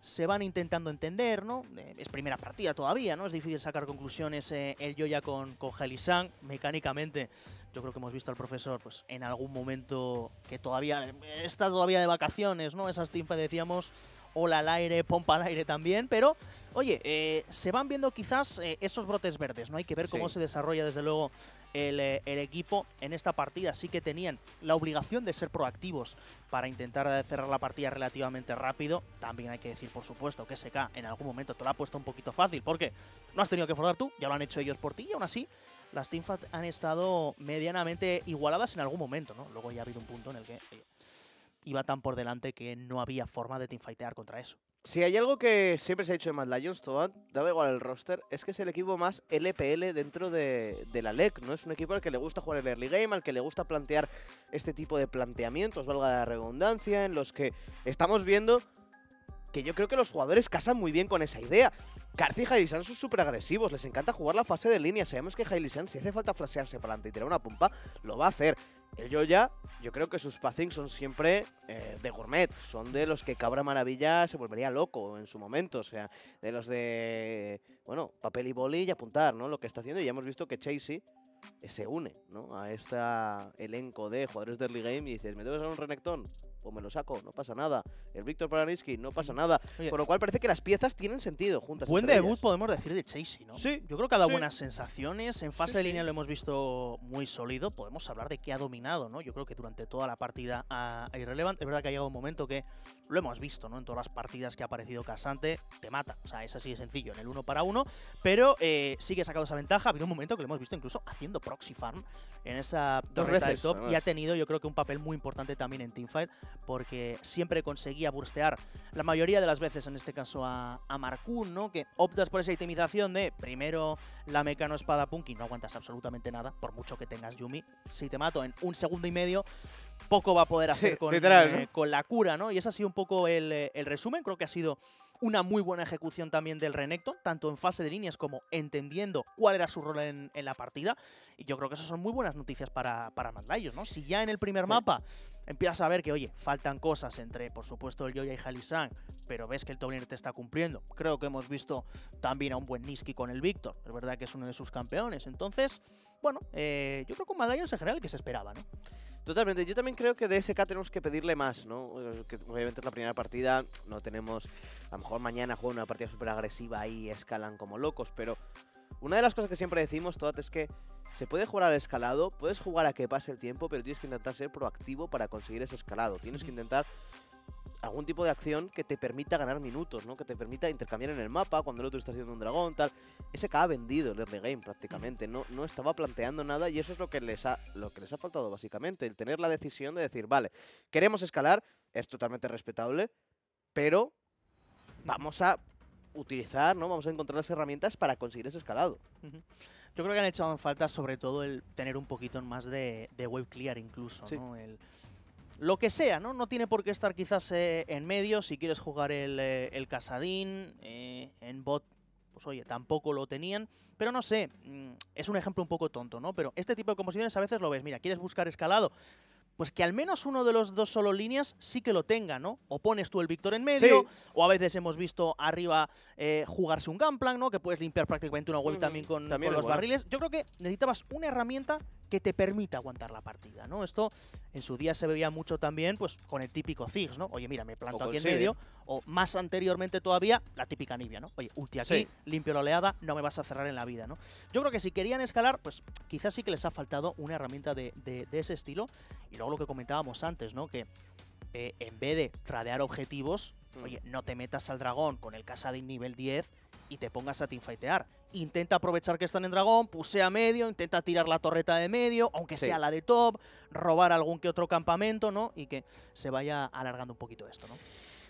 se van intentando entender, ¿no? Eh, es primera partida todavía, ¿no? Es difícil sacar conclusiones eh, el Joya con, con Helisang. Mecánicamente, yo creo que hemos visto al profesor, pues, en algún momento que todavía está todavía de vacaciones, ¿no? Esas timpas decíamos, hola al aire, pompa al aire también, pero, oye, eh, se van viendo quizás eh, esos brotes verdes, ¿no? Hay que ver cómo sí. se desarrolla, desde luego, el, el equipo en esta partida. Sí que tenían la obligación de ser proactivos para intentar cerrar la partida relativamente rápido. También hay que decir, por supuesto, que ese ka en algún momento te lo ha puesto un poquito fácil, porque no has tenido que forzar tú, ya lo han hecho ellos por ti, y aún así las teamfights han estado medianamente igualadas en algún momento, ¿no? Luego ya ha habido un punto en el que iba tan por delante que no había forma de teamfightear contra eso. Si hay algo que siempre se ha dicho de Mad Lions, Toad, daba igual el roster, es que es el equipo más ele pe ele dentro de, de la LEC, ¿no? Es un equipo al que le gusta jugar el early game, al que le gusta plantear este tipo de planteamientos, valga la redundancia, en los que estamos viendo que yo creo que los jugadores casan muy bien con esa idea. Karzi y Helisang son súper agresivos, les encanta jugar la fase de línea. Sabemos que Helisang, si hace falta flashearse para adelante y tirar una pompa, lo va a hacer. El Joya, yo creo que sus passings son siempre eh, de gourmet, son de los que Cabra Maravilla se volvería loco en su momento, o sea, de los de, bueno, papel y boli y apuntar, ¿no? Lo que está haciendo, y ya hemos visto que Chasey se une, ¿no?, a este elenco de jugadores de early game y dices, ¿me tengo que sacar un Renekton? Pues me lo saco, no pasa nada. El Víctor Paraniski, no pasa nada. Oye, por lo cual parece que las piezas tienen sentido juntas. Buen debut, ellas. podemos decir, de Chasey, ¿no? Sí. Yo creo que ha dado sí. buenas sensaciones. En fase sí, de línea sí. lo hemos visto muy sólido. Podemos hablar de que ha dominado, ¿no? Yo creo que durante toda la partida a Irrelevant. Es verdad que ha llegado un momento que lo hemos visto, ¿no? En todas las partidas que ha aparecido Kasante, te mata. O sea, es así de sencillo, en el uno para uno. Pero eh, sí que ha sacado esa ventaja. Ha habido un momento que lo hemos visto incluso haciendo proxy farm en esa dos veces top. Además. Y ha tenido, yo creo que un papel muy importante también en teamfight, porque siempre conseguía burstear la mayoría de las veces, en este caso a, a Marcun, ¿no? Que optas por esa itemización de primero la Mecano Espada Punk y no aguantas absolutamente nada, por mucho que tengas Yumi. Si te mato en un segundo y medio, poco va a poder hacer sí, con, literal, eh, ¿no?, con la cura, ¿no? Y ese ha sido un poco el, el resumen. Creo que ha sido una muy buena ejecución también del Renekton, tanto en fase de líneas como entendiendo cuál era su rol en, en la partida. Y yo creo que eso son muy buenas noticias para, para Mad Lions, ¿no? Si ya en el primer sí. mapa empiezas a ver que, oye, faltan cosas entre, por supuesto, el Joya y Helisang, pero ves que el top laner te está cumpliendo. Creo que hemos visto también a un buen Niski con el Víctor. Es verdad que es uno de sus campeones. Entonces, bueno, eh, yo creo que un Mad Lions en general que se esperaba, ¿no? Totalmente. Yo también creo que de ese ka tenemos que pedirle más, ¿no? Que obviamente es la primera partida, no tenemos... A lo mejor mañana juegan una partida súper agresiva y escalan como locos, pero una de las cosas que siempre decimos, Toad, es que se puede jugar al escalado, puedes jugar a que pase el tiempo, pero tienes que intentar ser proactivo para conseguir ese escalado. Tienes que intentar algún tipo de acción que te permita ganar minutos, ¿no? Que te permita intercambiar en el mapa cuando el otro está haciendo un dragón, tal. S K ha vendido el early game prácticamente, no, no estaba planteando nada y eso es lo que les ha, lo que les ha faltado básicamente, el tener la decisión de decir, vale, queremos escalar, es totalmente respetable, pero vamos a utilizar, ¿no? Vamos a encontrar las herramientas para conseguir ese escalado. Uh-huh. Yo creo que han hecho en falta sobre todo el tener un poquito más de, de wave clear incluso, sí, ¿no? El, lo que sea, ¿no? No tiene por qué estar quizás eh, en medio. Si quieres jugar el, eh, el Kasadin, eh, en bot, pues oye, tampoco lo tenían. Pero no sé, es un ejemplo un poco tonto, ¿no? Pero este tipo de composiciones a veces lo ves. Mira, quieres buscar escalado, pues que al menos uno de los dos solo líneas sí que lo tenga, ¿no? O pones tú el Víctor en medio, sí, o a veces hemos visto arriba eh, jugarse un Gunplank, ¿no? Que puedes limpiar prácticamente una wave mm, también con, también con los igual. barriles. Yo creo que necesitabas una herramienta que te permita aguantar la partida, ¿no? Esto en su día se veía mucho también, pues, con el típico Ziggs, ¿no? Oye, mira, me planto aquí en medio, o más anteriormente todavía, la típica Nibia, ¿no? Oye, ulti aquí, sí, limpio la oleada, no me vas a cerrar en la vida, ¿no? Yo creo que si querían escalar, pues quizás sí que les ha faltado una herramienta de, de, de ese estilo. Y luego lo que comentábamos antes, ¿no? Que eh, en vez de tradear objetivos, mm. oye, no te metas al dragón con el Kasadin nivel diez y te pongas a teamfightear. Intenta aprovechar que están en dragón, pusea medio, intenta tirar la torreta de medio, aunque sí. sea la de top, robar algún que otro campamento, ¿no? Y que se vaya alargando un poquito esto, ¿no?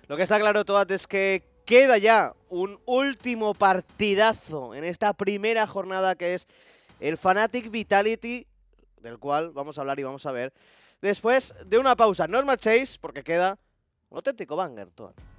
Lo que está claro, Toad, es que queda ya un último partidazo en esta primera jornada, que es el Fnatic Vitality, del cual vamos a hablar y vamos a ver después de una pausa. No es más chase, porque queda un auténtico banger, Toad.